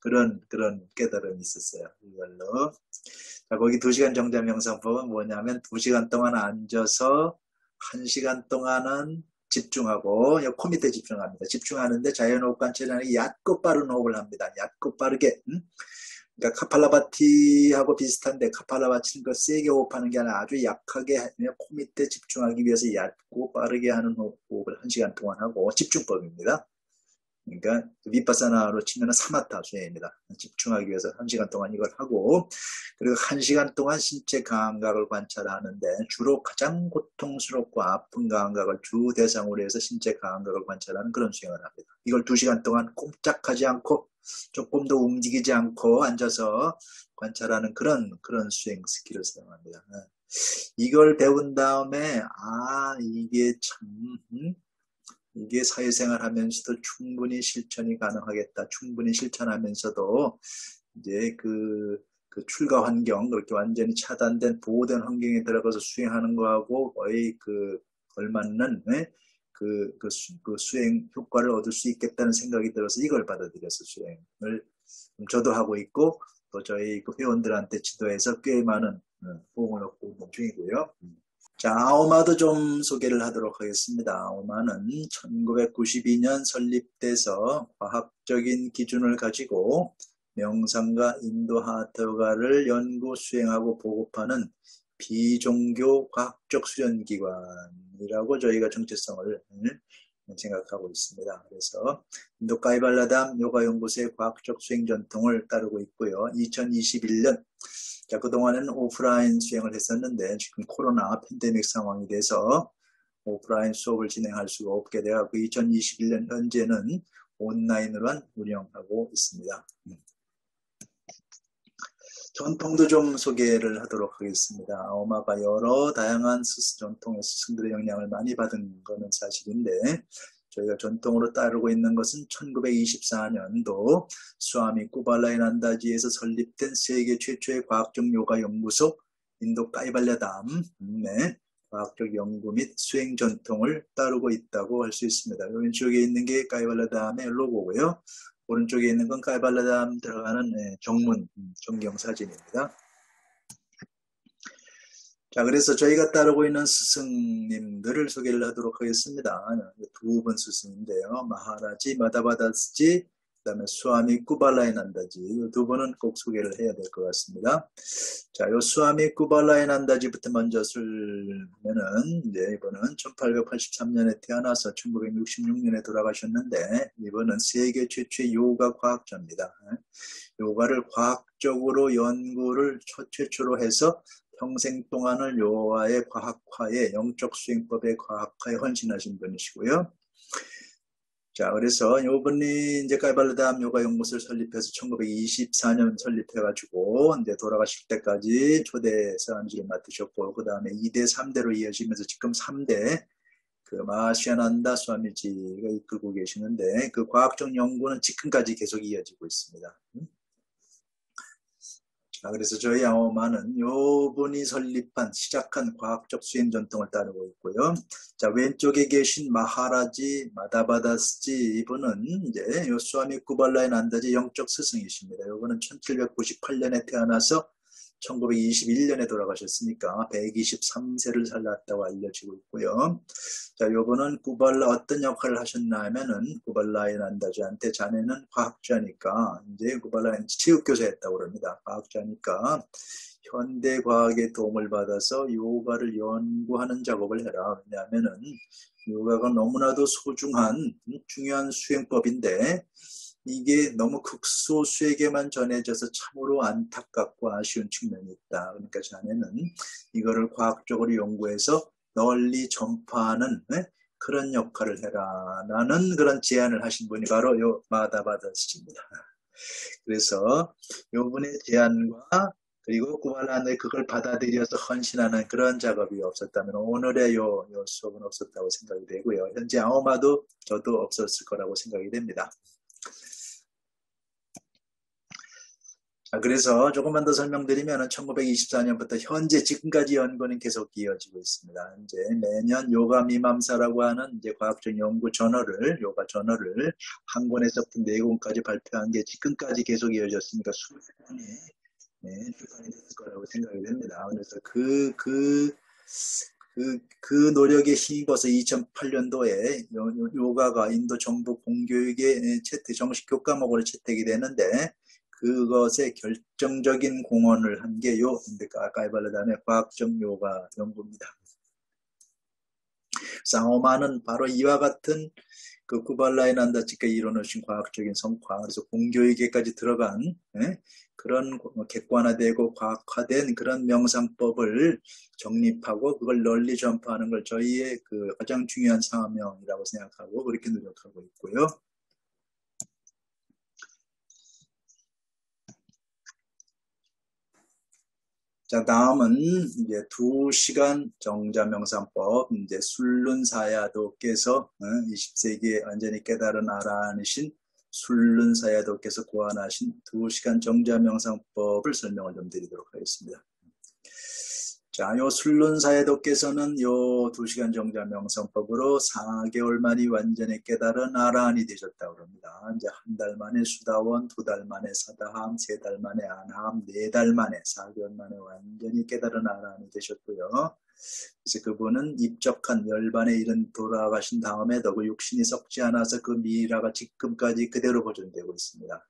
그런 깨달음이 있었어요. 이걸로. 자, 거기 2시간 정자명상법은 뭐냐면, 2시간 동안 앉아서 1시간 동안은 집중하고, 코 밑에 집중합니다. 집중하는데 자연호흡관찰이라는 얕고 빠른 호흡을 합니다. 얕고 빠르게. 그러니까 카팔라바티하고 비슷한데, 카팔라바티는 그 세게 호흡하는 게 아니라 아주 약하게, 코 밑에 집중하기 위해서 얕고 빠르게 하는 호흡을 1시간 동안 하고, 집중법입니다. 그러니까 위빠사나로 치면 사마타 수행입니다. 집중하기 위해서 1시간 동안 이걸 하고, 그리고 1시간 동안 신체 감각을 관찰하는데, 주로 가장 고통스럽고 아픈 감각을 주 대상으로 해서 신체 감각을 관찰하는 그런 수행을 합니다. 이걸 2시간 동안 꼼짝하지 않고 조금도 움직이지 않고 앉아서 관찰하는 그런 수행 스킬을 사용합니다. 이걸 배운 다음에, 아, 이게 참, 이게 사회생활 하면서도 충분히 실천이 가능하겠다. 충분히 실천하면서도 이제 그 출가 환경, 그렇게 완전히 차단된 보호된 환경에 들어가서 수행하는 거하고 거의 그 걸맞는 그 수행 효과를 얻을 수 있겠다는 생각이 들어서 이걸 받아들여서 수행을 저도 하고 있고, 또 저희 그 회원들한테 지도해서 꽤 많은 호응을 얻고 있는 중이고요. 자, 아오마도 좀 소개를 하도록 하겠습니다. 아오마는 1992년 설립돼서 과학적인 기준을 가지고 명상과 인도 하타요가를 연구 수행하고 보급하는 비종교 과학적 수련기관이라고 저희가 정체성을 생각하고 있습니다. 그래서 인도 까이발라담 요가 연구소의 과학적 수행 전통을 따르고 있고요. 2021년, 자, 그동안은 오프라인 수행을 했었는데 지금 코로나 팬데믹 상황이 돼서 오프라인 수업을 진행할 수가 없게 되어 2021년 현재는 온라인으로만 운영하고 있습니다. 전통도 좀 소개를 하도록 하겠습니다. 아오마가 여러 다양한 전통의 스승들의 영향을 많이 받은 것은 사실인데, 저희가 전통으로 따르고 있는 것은 1924년도 수아미 쿠발라이난다지에서 설립된 세계 최초의 과학적 요가 연구소 인도 까이발라담의 과학적 연구 및 수행 전통을 따르고 있다고 할 수 있습니다. 왼쪽에 있는 게 까이발라담의 로고고요. 오른쪽에 있는 건 까이발라담 들어가는 정문, 전경 사진입니다. 자, 그래서 저희가 따르고 있는 스승님들을 소개를 하도록 하겠습니다. 2분 스승인데요. 마하라지, 마다바다스지, 그 다음에 수아미 쿠발라이난다지. 이 2분은 꼭 소개를 해야 될 것 같습니다. 자, 요 수아미 쿠발라이난다지부터 먼저 설면은, 이제 이분은 1883년에 태어나서 1966년에 돌아가셨는데, 이분은 세계 최초의 요가 과학자입니다. 요가를 과학적으로 연구를 최초로 해서 평생 동안을 요가의 과학화에, 영적 수행법의 과학화에 헌신하신 분이시고요. 자, 그래서 이분이 이제 까이발라담 요가 연구소를 설립해서 1924년 설립해가지고 이제 돌아가실 때까지 초대 사안직을 맡으셨고, 그 다음에 2대, 3대로 이어지면서 지금 3대 그 마하시아난다 스와미지가 이끌고 계시는데, 그 과학적 연구는 지금까지 계속 이어지고 있습니다. 자, 그래서 저희 아오마는 요분이 시작한 과학적 수행 전통을 따르고 있고요. 자, 왼쪽에 계신 마하라지 마다바다스지, 이분은 이제 요 수아미 쿠발라이난다지 영적 스승이십니다. 요분은 1798년에 태어나서 1921년에 돌아가셨으니까 123세를 살았다고 알려지고 있고요. 자, 요분은 어떤 역할을 하셨냐면은, 쿠발라이난다지한테 자네는 과학자니까, 이제 쿠발라이난다지 체육교사였다고 합니다. 과학자니까 현대 과학의 도움을 받아서 요가를 연구하는 작업을 해라. 왜냐하면은 요가가 너무나도 소중한 중요한 수행법인데, 이게 너무 극소수에게만 전해져서 참으로 안타깝고 아쉬운 측면이 있다. 그러니까 자네는 이거를 과학적으로 연구해서 널리 전파하는 그런 역할을 해라라는 그런 제안을 하신 분이 바로 요 마다바다 씨입니다. 그래서 요분의 제안과 그리고 구발란의 그걸 받아들여서 헌신하는 그런 작업이 없었다면 오늘의 요 수업은 없었다고 생각이 되고요. 현재 아오마도 저도 없었을 거라고 생각이 됩니다. 그래서 조금만 더 설명드리면 1924년부터 현재 지금까지 연구는 계속 이어지고 있습니다. 이제 매년 요가 미맘사라고 하는 이제 과학적 연구 저널을 요가 저널을 한 권에서부터 4권까지 발표한 게 지금까지 계속 이어졌으니까 수십 권이 출간이 됐을 거라고 생각이 됩니다. 그래서 그 노력에 힘입어서 2008년도에 요가가 인도 정부 공교육의 정식 교과목으로 채택이 되는데 그것에 결정적인 공헌을 한 게 요 까이발라담의 과학적 요가 연구입니다. 아오마는 바로 이와 같은 그 구발라의 난다치카 이뤄놓으신 과학적인 성과, 그래서 공교육에까지 들어간 그런 객관화되고 과학화된 그런 명상법을 정립하고 그걸 널리 전파하는 걸 저희의 그 가장 중요한 사명이라고 생각하고 그렇게 노력하고 있고요. 자, 다음은 이제 2시간 정자명상법, 이제 술룬 사야도께서 20세기에 완전히 깨달은 아라한이신 술룬 사야도께서 고안하신 2시간 정자명상법을 설명을 좀 드리도록 하겠습니다. 자, 요 술룬 사야도께서는 요 2시간 정자명상법으로 4개월 만이 완전히 깨달은 아라한이 되셨다고 합니다. 이제 한 달 만에 수다원, 2달 만에 사다함, 3달 만에 안함, 4달 만에 4개월 만에 완전히 깨달은 아라한이 되셨고요. 그래서 그분은 입적한 열반에 이른 돌아가신 다음에도 그 육신이 썩지 않아서 그 미라가 지금까지 그대로 보존되고 있습니다.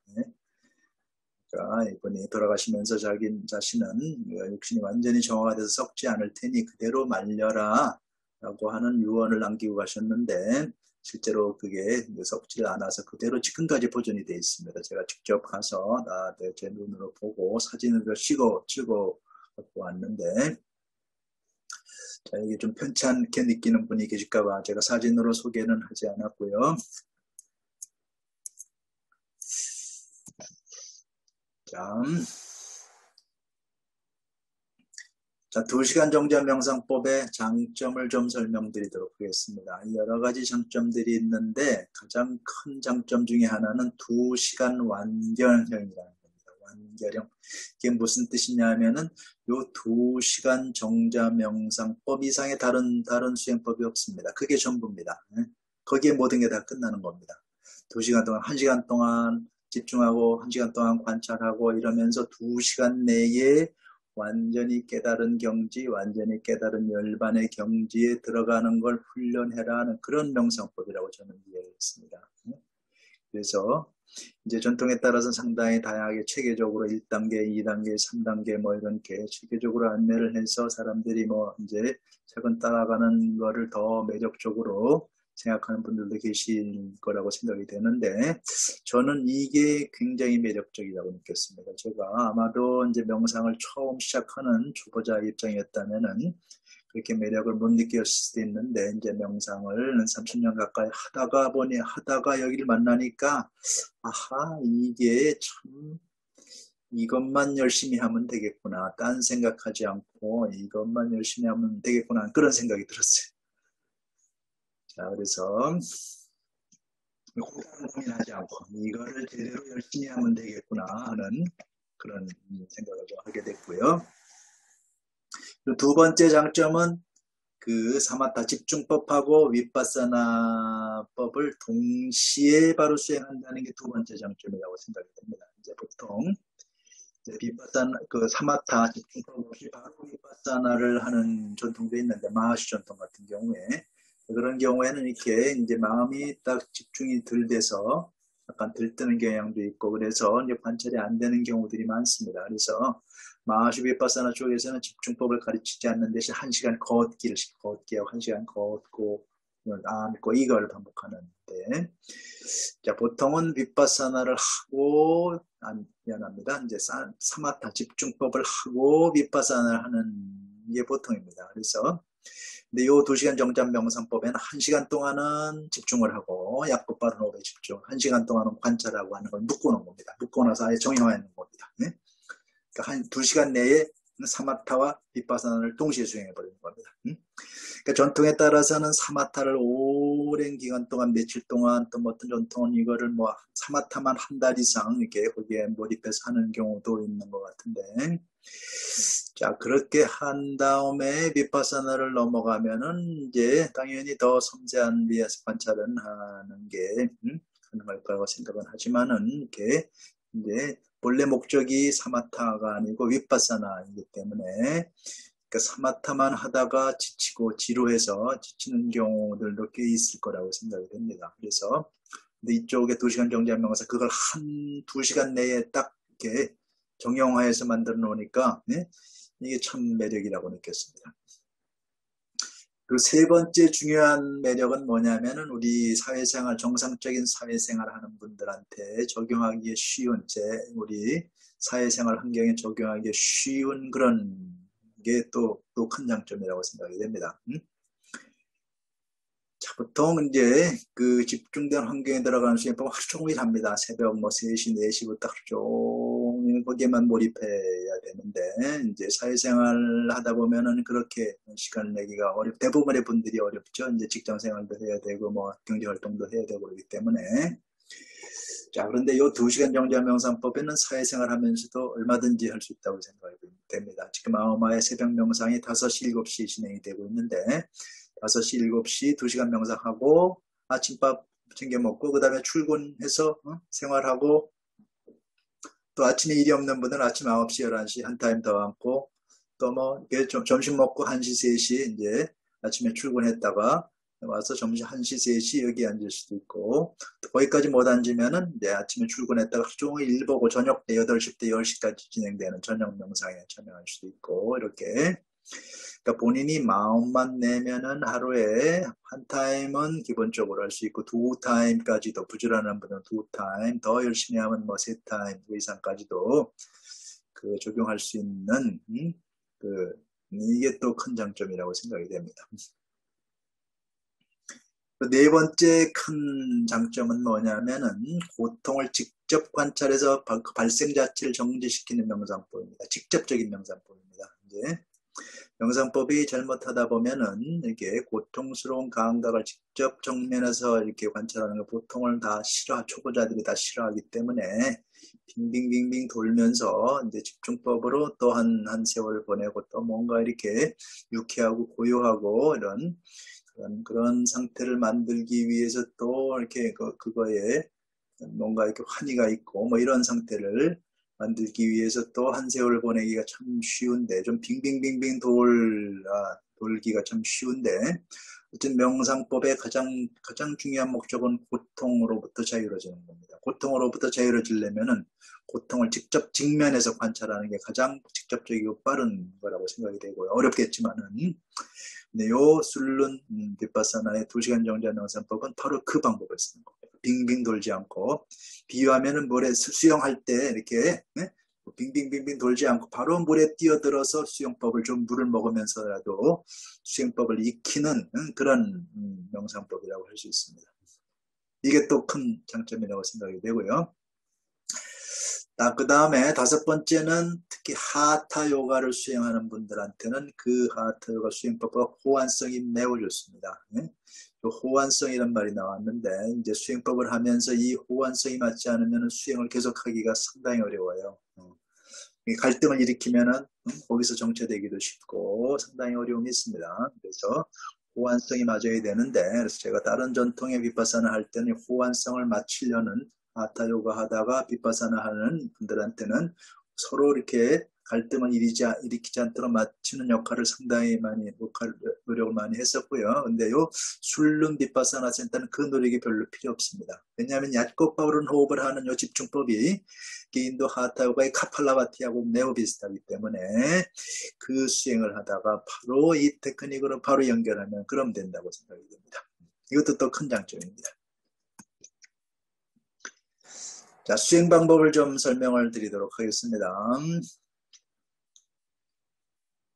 이분이 돌아가시면서 자기 자신은 육신이 완전히 정화돼서 썩지 않을 테니 그대로 말려라 라고 하는 유언을 남기고 가셨는데 실제로 그게 썩지 않아서 그대로 지금까지 보존이 되어 있습니다. 제가 직접 가서 제 눈으로 보고 사진으로 찍어 갖고 왔는데, 자, 이게 좀 편찮게 느끼는 분이 계실까봐 제가 사진으로 소개는 하지 않았고요. 자, 2시간 정자명상법의 장점을 좀 설명드리도록 하겠습니다. 여러 가지 장점들이 있는데 가장 큰 장점 중에 하나는 2시간 완결형이라는 겁니다. 완결형. 이게 무슨 뜻이냐면은 요 2시간 정자명상법 이상의 다른 수행법이 없습니다. 그게 전부입니다. 거기에 모든 게 다 끝나는 겁니다. 2시간 동안, 1시간 동안 집중하고 1시간 동안 관찰하고 이러면서 2시간 내에 완전히 깨달은 경지, 완전히 깨달은 열반의 경지에 들어가는 걸 훈련해라 하는 그런 명상법이라고 저는 이해했습니다. 그래서 이제 전통에 따라서 상당히 다양하게 체계적으로 1단계, 2단계, 3단계 뭐 이렇게 체계적으로 안내를 해서 사람들이 뭐 이제 차근 따라가는 거를 더 매력적으로 생각하는 분들도 계실 거라고 생각이 되는데 저는 이게 굉장히 매력적이라고 느꼈습니다. 제가 아마도 이제 명상을 처음 시작하는 초보자 입장이었다면은 그렇게 매력을 못 느꼈을 수도 있는데 이제 명상을 30년 가까이 하다가 여기를 만나니까 아하, 이게 참 이것만 열심히 하면 되겠구나, 딴 생각하지 않고 이것만 열심히 하면 되겠구나 그런 생각이 들었어요. 자, 그래서 고민하지 않고 이거를 제대로 열심히 하면 되겠구나 하는 그런 생각을 하게 됐고요. 두 번째 장점은 그 사마타 집중법하고 위빠사나법을 동시에 바로 수행한다는 게 두 번째 장점이라고 생각이 됩니다. 이제 보통 위빠사나, 그 사마타 집중법 없이 바로 위빠사나를 하는 전통도 있는데 마하시 전통 같은 경우에 그런 경우에는 이렇게 이제 마음이 딱 집중이 덜 돼서 약간 들뜨는 경향도 있고 그래서 이제 관찰이 안 되는 경우들이 많습니다. 그래서 마하시 위빠사나 쪽에서는 집중법을 가르치지 않는 대신 1시간 걷기를 시키고 1시간 걷고 이걸 다 믿고 이걸 반복하는데, 자, 보통은 위빠사나를 하고, 미안합니다. 이제 사마타 집중법을 하고 위빠사나를 하는 게 보통입니다. 그래서, 근데 요 2시간 정잡 명상법에는 1시간 동안은 집중을 하고, 약국 바른 호흡에 집중, 1시간 동안은 관찰하고 하는 걸 묶어놓은 겁니다. 묶어놔서 아예 정형화 있는 겁니다. 네? 그러니까 한 2시간 내에 사마타와 위빠사나를 동시에 수행해버리는 겁니다. 그러니까 전통에 따라서는 사마타를 오랜 기간 동안, 며칠 동안, 또 어떤 전통은 이거를 뭐 사마타만 한 달 이상 이렇게 거기에 몰입해서 하는 경우도 있는 것 같은데, 자, 그렇게 한 다음에 위빠사나를 넘어가면은 이제 당연히 더 섬세한 리아스 관찰은 하는 게 가능할 거라고 생각은 하지만은 이렇게 이제 본래 목적이 사마타가 아니고 위빠사나이기 때문에, 그러니까 사마타만 하다가 지치고 지루해서 지치는 경우들도 꽤 있을 거라고 생각이 됩니다. 그래서 근데 이쪽에 2시간 정지하면서 그걸 한 2시간 내에 딱 이렇게 정형화해서 만들어 놓으니까, 네? 이게 참 매력이라고 느꼈습니다. 그리고 3번째 중요한 매력은 뭐냐면은 우리 사회생활, 정상적인 사회생활 하는 분들한테 적용하기에 쉬운, 우리 사회생활 환경에 적용하기에 쉬운 그런 게 또 큰 장점이라고 생각이 됩니다. 자, 보통 이제 그 집중된 환경에 들어가는 시간이 하루 종일 합니다. 새벽 뭐 3시, 4시부터 하루 종일 거기에만 몰입해야 되는데, 이제 사회생활 하다 보면은 그렇게 시간 내기가 대부분의 분들이 어렵죠. 이제 직장 생활도 해야 되고, 뭐 경제 활동도 해야 되고 그러기 때문에. 자, 그런데 요 2시간 정자 명상법에는 사회생활 하면서도 얼마든지 할 수 있다고 생각이 됩니다. 지금 아오마의 새벽 명상이 5시, 7시 진행이 되고 있는데, 5시, 7시 2시간 명상하고 아침밥 챙겨 먹고 그 다음에 출근해서 생활하고, 또 아침에 일이 없는 분은 아침 9시, 11시 한 타임 더 앉고, 또 뭐 점심 먹고 1시, 3시 이제 아침에 출근했다가 와서 점심 1시, 3시 여기 앉을 수도 있고, 거기까지 못 앉으면은 이제 아침에 출근했다가 하루 종일 일 보고 저녁 때 8시부터 10시까지 진행되는 저녁 명상에 참여할 수도 있고, 이렇게. 그러니까 본인이 마음만 내면은 하루에 한 타임은 기본적으로 할 수 있고, 2타임까지도, 부지런한 분은 2타임, 더 열심히 하면 뭐 3타임 이상까지도 그 적용할 수 있는, 이게 또 큰 장점이라고 생각이 됩니다. 네 번째 큰 장점은 뭐냐면은 고통을 직접 관찰해서 그 발생 자체를 정지시키는 명상법입니다. 직접적인 명상법입니다. 이제 명상법이 잘못하다 보면은 이렇게 고통스러운 감각을 직접 정면에서 이렇게 관찰하는 걸 보통을 다 초보자들이 다 싫어하기 때문에 빙빙빙빙 돌면서 이제 집중법으로 또 한 세월을 보내고, 또 뭔가 이렇게 유쾌하고 고요하고 이런 그런 상태를 만들기 위해서 또 이렇게 그거에 뭔가 이렇게 환희가 있고 뭐 이런 상태를 만들기 위해서 또 한 세월을 보내기가 참 쉬운데, 좀 빙빙빙빙 돌기가 참 쉬운데, 어쨌든 명상법의 가장 중요한 목적은 고통으로부터 자유로워지는 겁니다. 고통으로부터 자유로워지려면은 고통을 직접 직면에서 관찰하는 게 가장 직접적이고 빠른 거라고 생각이 되고요. 어렵겠지만은, 근데 요 술룬 위빠사나의 2시간 정자 명상법은 바로 그 방법을 쓰는 겁니다. 빙빙 돌지 않고, 비유하면은 물에 수영할 때 이렇게, 네? 빙빙빙빙 돌지 않고 바로 물에 뛰어들어서 수영법을 좀 물을 먹으면서라도 수영법을 익히는 그런 명상법이라고 할 수 있습니다. 이게 또 큰 장점이라고 생각이 되고요. 그 다음에 5번째는 특히 하타요가를 수행하는 분들한테는 그 하타요가 수행법과 호환성이 매우 좋습니다. 네? 호환성이란 말이 나왔는데, 이제 수행법을 하면서 이 호환성이 맞지 않으면 수행을 계속하기가 상당히 어려워요. 갈등을 일으키면은 거기서 정체되기도 쉽고 상당히 어려움이 있습니다. 그래서 호환성이 맞아야 되는데, 그래서 제가 다른 전통의 위빠사나 할 때는 호환성을 맞추려는 하타요가 하다가 위빠사나 하는 분들한테는 서로 이렇게 갈등을 일으키지 않도록 맞추는 역할을 상당히 많이, 노력을 많이 했었고요. 근데 요 술룬 위빠사나 센터는 그 노력이 별로 필요 없습니다. 왜냐하면 얕고 빠른 호흡을 하는 요 집중법이 인도 하타요가의 카팔라바티하고 매우 비슷하기 때문에 그 수행을 하다가 바로 이 테크닉으로 바로 연결하면 그럼 된다고 생각이 됩니다. 이것도 또 큰 장점입니다. 자, 수행 방법을 좀 설명을 드리도록 하겠습니다.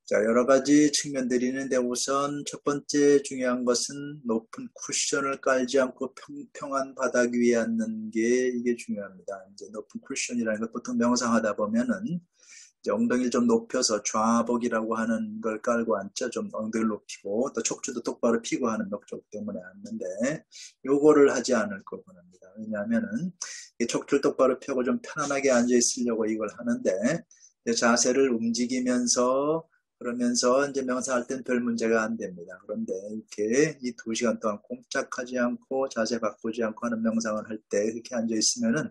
자, 여러 가지 측면들이 있는데 우선 첫 번째 중요한 것은 높은 쿠션을 깔지 않고 평평한 바닥 위에 앉는 게 이게 중요합니다. 이제 높은 쿠션이라는 것 보통 명상하다 보면은 이제 엉덩이를 좀 높여서 좌복이라고 하는 걸 깔고 앉죠. 좀 엉덩이를 높이고 또 척추도 똑바로 피고 하는 목적 때문에 앉는데 요거를 하지 않을 걸 권합니다. 왜냐하면은 척추를 똑바로 펴고 좀 편안하게 앉아 있으려고 이걸 하는데 자세를 움직이면서 그러면서 이제 명상할 땐 별 문제가 안 됩니다. 그런데 이렇게 이 2시간 동안 꼼짝하지 않고 자세 바꾸지 않고 하는 명상을 할 때 이렇게 앉아 있으면은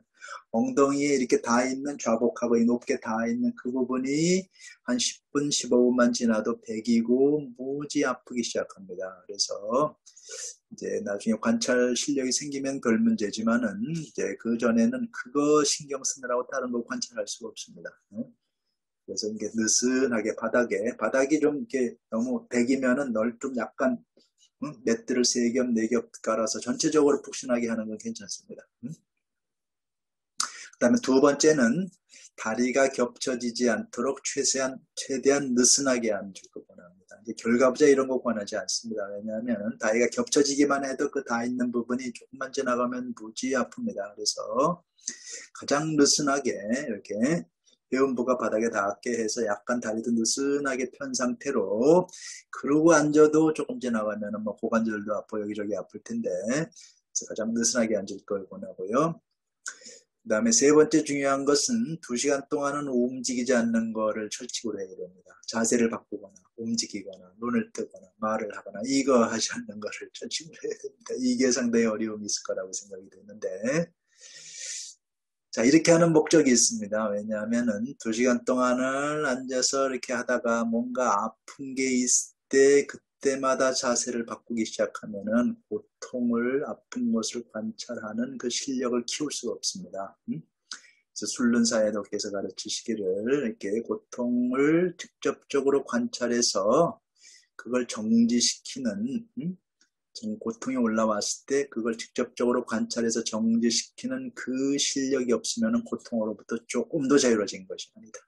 엉덩이에 이렇게 다 있는 좌복하고 이 높게 다 있는 그 부분이 한 10분, 15분만 지나도 배기고 무지 아프기 시작합니다. 그래서 이제 나중에 관찰 실력이 생기면 별 문제지만은 이제 그 전에는 그거 신경 쓰느라고 다른 거 관찰할 수가 없습니다. 그래서 이게 느슨하게 바닥이 좀 이렇게 너무 배기면은 좀 약간 매트를 3겹, 4겹 깔아서 전체적으로 푹신하게 하는 건 괜찮습니다. 그 다음에 두 번째는 다리가 겹쳐지지 않도록 최대한 느슨하게 앉을 거 권합니다. 이제 결과부자 이런 거 권하지 않습니다. 왜냐하면 다리가 겹쳐지기만 해도 그 다 있는 부분이 조금만 지나가면 무지 아픕니다. 그래서 가장 느슨하게 이렇게 회음부가 바닥에 닿게 해서 약간 다리도 느슨하게 편 상태로 그러고 앉아도 조금 지나가면 뭐 고관절도 아프고 여기저기 아플 텐데 그래서 가장 느슨하게 앉을 걸 권하고요. 그 다음에 세 번째 중요한 것은 2시간 동안은 움직이지 않는 거를 철칙으로 해야 됩니다. 자세를 바꾸거나 움직이거나 눈을 뜨거나 말을 하거나 이거 하지 않는 거를 철칙으로 해야 됩니다. 이게 상당히 어려움이 있을 거라고 생각이 드는데 자, 이렇게 하는 목적이 있습니다. 왜냐하면은 2시간 동안을 앉아서 이렇게 하다가 뭔가 아픈 게 있을 때 그때마다 자세를 바꾸기 시작하면은 고통을 아픈 것을 관찰하는 그 실력을 키울 수가 없습니다. 그래서 술룬사에도께서 가르치시기를 이렇게 고통을 직접적으로 관찰해서 그걸 정지시키는 고통이 올라왔을 때 그걸 직접적으로 관찰해서 정지시키는 그 실력이 없으면 고통으로부터 조금 더 자유로워진 것이 아니다.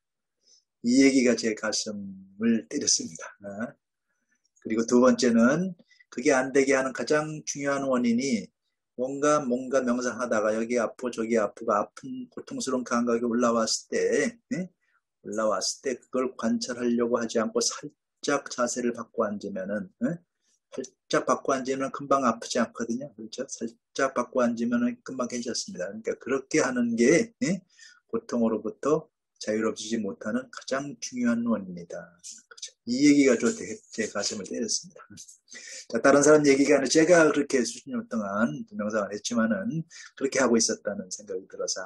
이 얘기가 제 가슴을 때렸습니다. 그리고 두 번째는 그게 안 되게 하는 가장 중요한 원인이 뭔가 명상하다가 여기 아프고 저기 아프고 아픈 고통스러운 감각이 올라왔을 때 그걸 관찰하려고 하지 않고 살짝 자세를 바꿔 앉으면은 살짝 바꿔 앉으면 금방 아프지 않거든요. 그렇죠? 살짝 바꿔 앉으면 금방 괜찮습니다. 그러니까 그렇게 하는 게 고통으로부터 자유롭지 못하는 가장 중요한 원인이다. 그렇죠? 이 얘기가 제 가슴을 때렸습니다. 자, 다른 사람 얘기가 아니라 제가 그렇게 수십 년 동안 명상을 했지만은 그렇게 하고 있었다는 생각이 들어서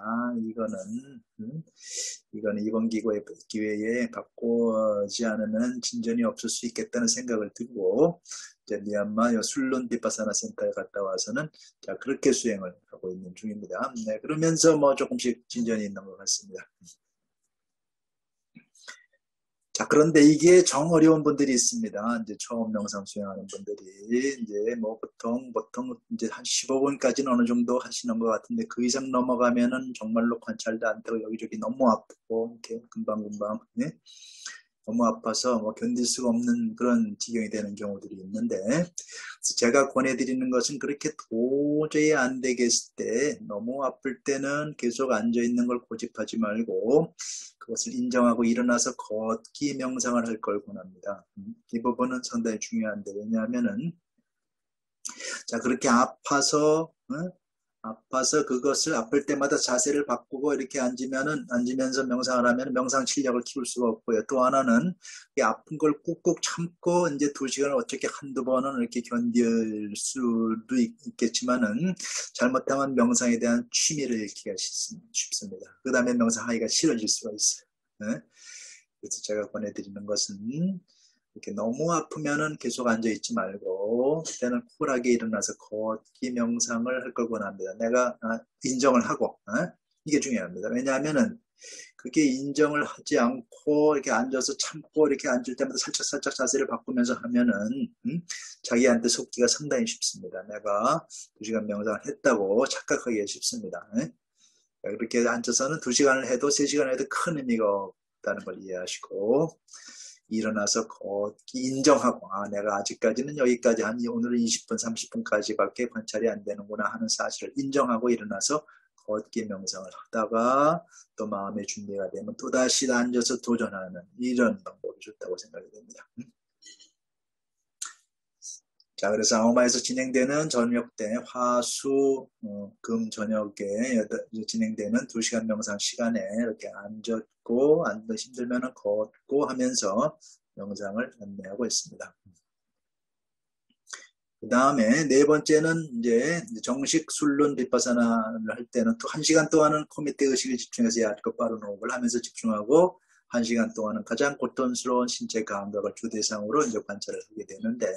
이거는 이번 기회에 바꾸지 않으면 진전이 없을 수 있겠다는 생각을 들고 이제 미얀마 술룬 위빠사나 센터에 갔다 와서는 자 그렇게 수행을 하고 있는 중입니다. 네, 그러면서 뭐 조금씩 진전이 있는 것 같습니다. 자, 그런데 이게 정 어려운 분들이 있습니다. 이제 처음 명상 수행하는 분들이 이제 뭐 보통 이제 한 15분까지는 어느 정도 하시는 것 같은데 그 이상 넘어가면은 정말로 관찰도 안 되고 여기저기 너무 아프고 이렇게 금방금방 너무 아파서 뭐 견딜 수가 없는 그런 지경이 되는 경우들이 있는데 제가 권해드리는 것은 그렇게 도저히 안 되겠을 때 너무 아플 때는 계속 앉아있는 걸 고집하지 말고 그것을 인정하고 일어나서 걷기 명상을 할 걸 권합니다. 이 부분은 상당히 중요한데 왜냐하면은 자 그렇게 아파서 그것을 아플 때마다 자세를 바꾸고 이렇게 앉으면서 명상을 하면 명상 실력을 키울 수가 없고요. 또 하나는 이 아픈 걸 꾹꾹 참고 이제 2시간을 어떻게 한두 번은 이렇게 견딜 수도 있겠지만은 잘못하면 명상에 대한 취미를 잃기가 쉽습니다. 그 다음에 명상하기가 싫어질 수가 있어요. 네? 그래서 제가 권해드리는 것은 이렇게 너무 아프면은 계속 앉아있지 말고 그때는 쿨하게 일어나서 걷기 명상을 할 걸 권합니다. 내가 인정을 하고 이게 중요합니다. 왜냐하면은 그게 인정을 하지 않고 이렇게 앉아서 참고 이렇게 앉을 때마다 살짝살짝 자세를 바꾸면서 하면은 자기한테 속기가 상당히 쉽습니다. 내가 2시간 명상을 했다고 착각하기가 쉽습니다. 그렇게 앉아서는 2시간을 해도 3시간을 해도 큰 의미가 없다는 걸 이해하시고, 일어나서 걷기 인정하고, 아, 내가 아직까지는 여기까지, 한 오늘은 20분, 30분까지밖에 관찰이 안 되는구나 하는 사실을 인정하고 일어나서 걷기 명상을 하다가 또 마음의 준비가 되면 또다시 앉아서 도전하는 이런 방법이 좋다고 생각이 됩니다. 자, 그래서 아오마에서 진행되는 저녁 때 화수, 금 저녁에 진행되는 2시간 명상 시간에 이렇게 앉았고, 앉아 힘들면 걷고 하면서 명상을 안내하고 있습니다. 그 다음에 네 번째는 이제 정식 술룬 위빠사나를 할 때는 또 1시간 동안은 코미테 의식에 집중해서 얕고 빠른 호흡을 하면서 집중하고, 1시간 동안은 가장 고통스러운 신체 감각을 주 대상으로 이제 관찰을 하게 되는데,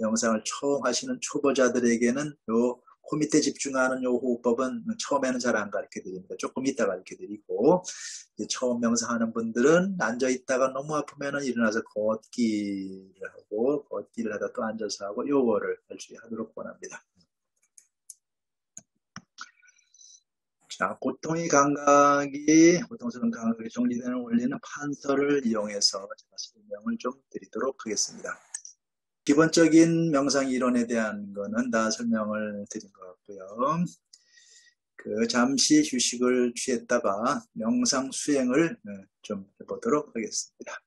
영상을 처음 하시는 초보자들에게는 요 코 밑에 집중하는 요 호흡법은 처음에는 잘 안 가르쳐 드립니다. 조금 이따 가르쳐 드리고, 이제 처음 명상하는 분들은 앉아 있다가 너무 아프면은 일어나서 걷기를 하고, 걷기를 하다 또 앉아서 하고, 요거를 하도록 권합니다. 자, 고통의 감각이, 고통스러운 감각이 정리되는 원리는 판서를 이용해서 제가 설명을 좀 드리도록 하겠습니다. 기본적인 명상 이론에 대한 거는 다 설명을 드린 것 같고요. 그 잠시 휴식을 취했다가 명상 수행을 좀 해보도록 하겠습니다.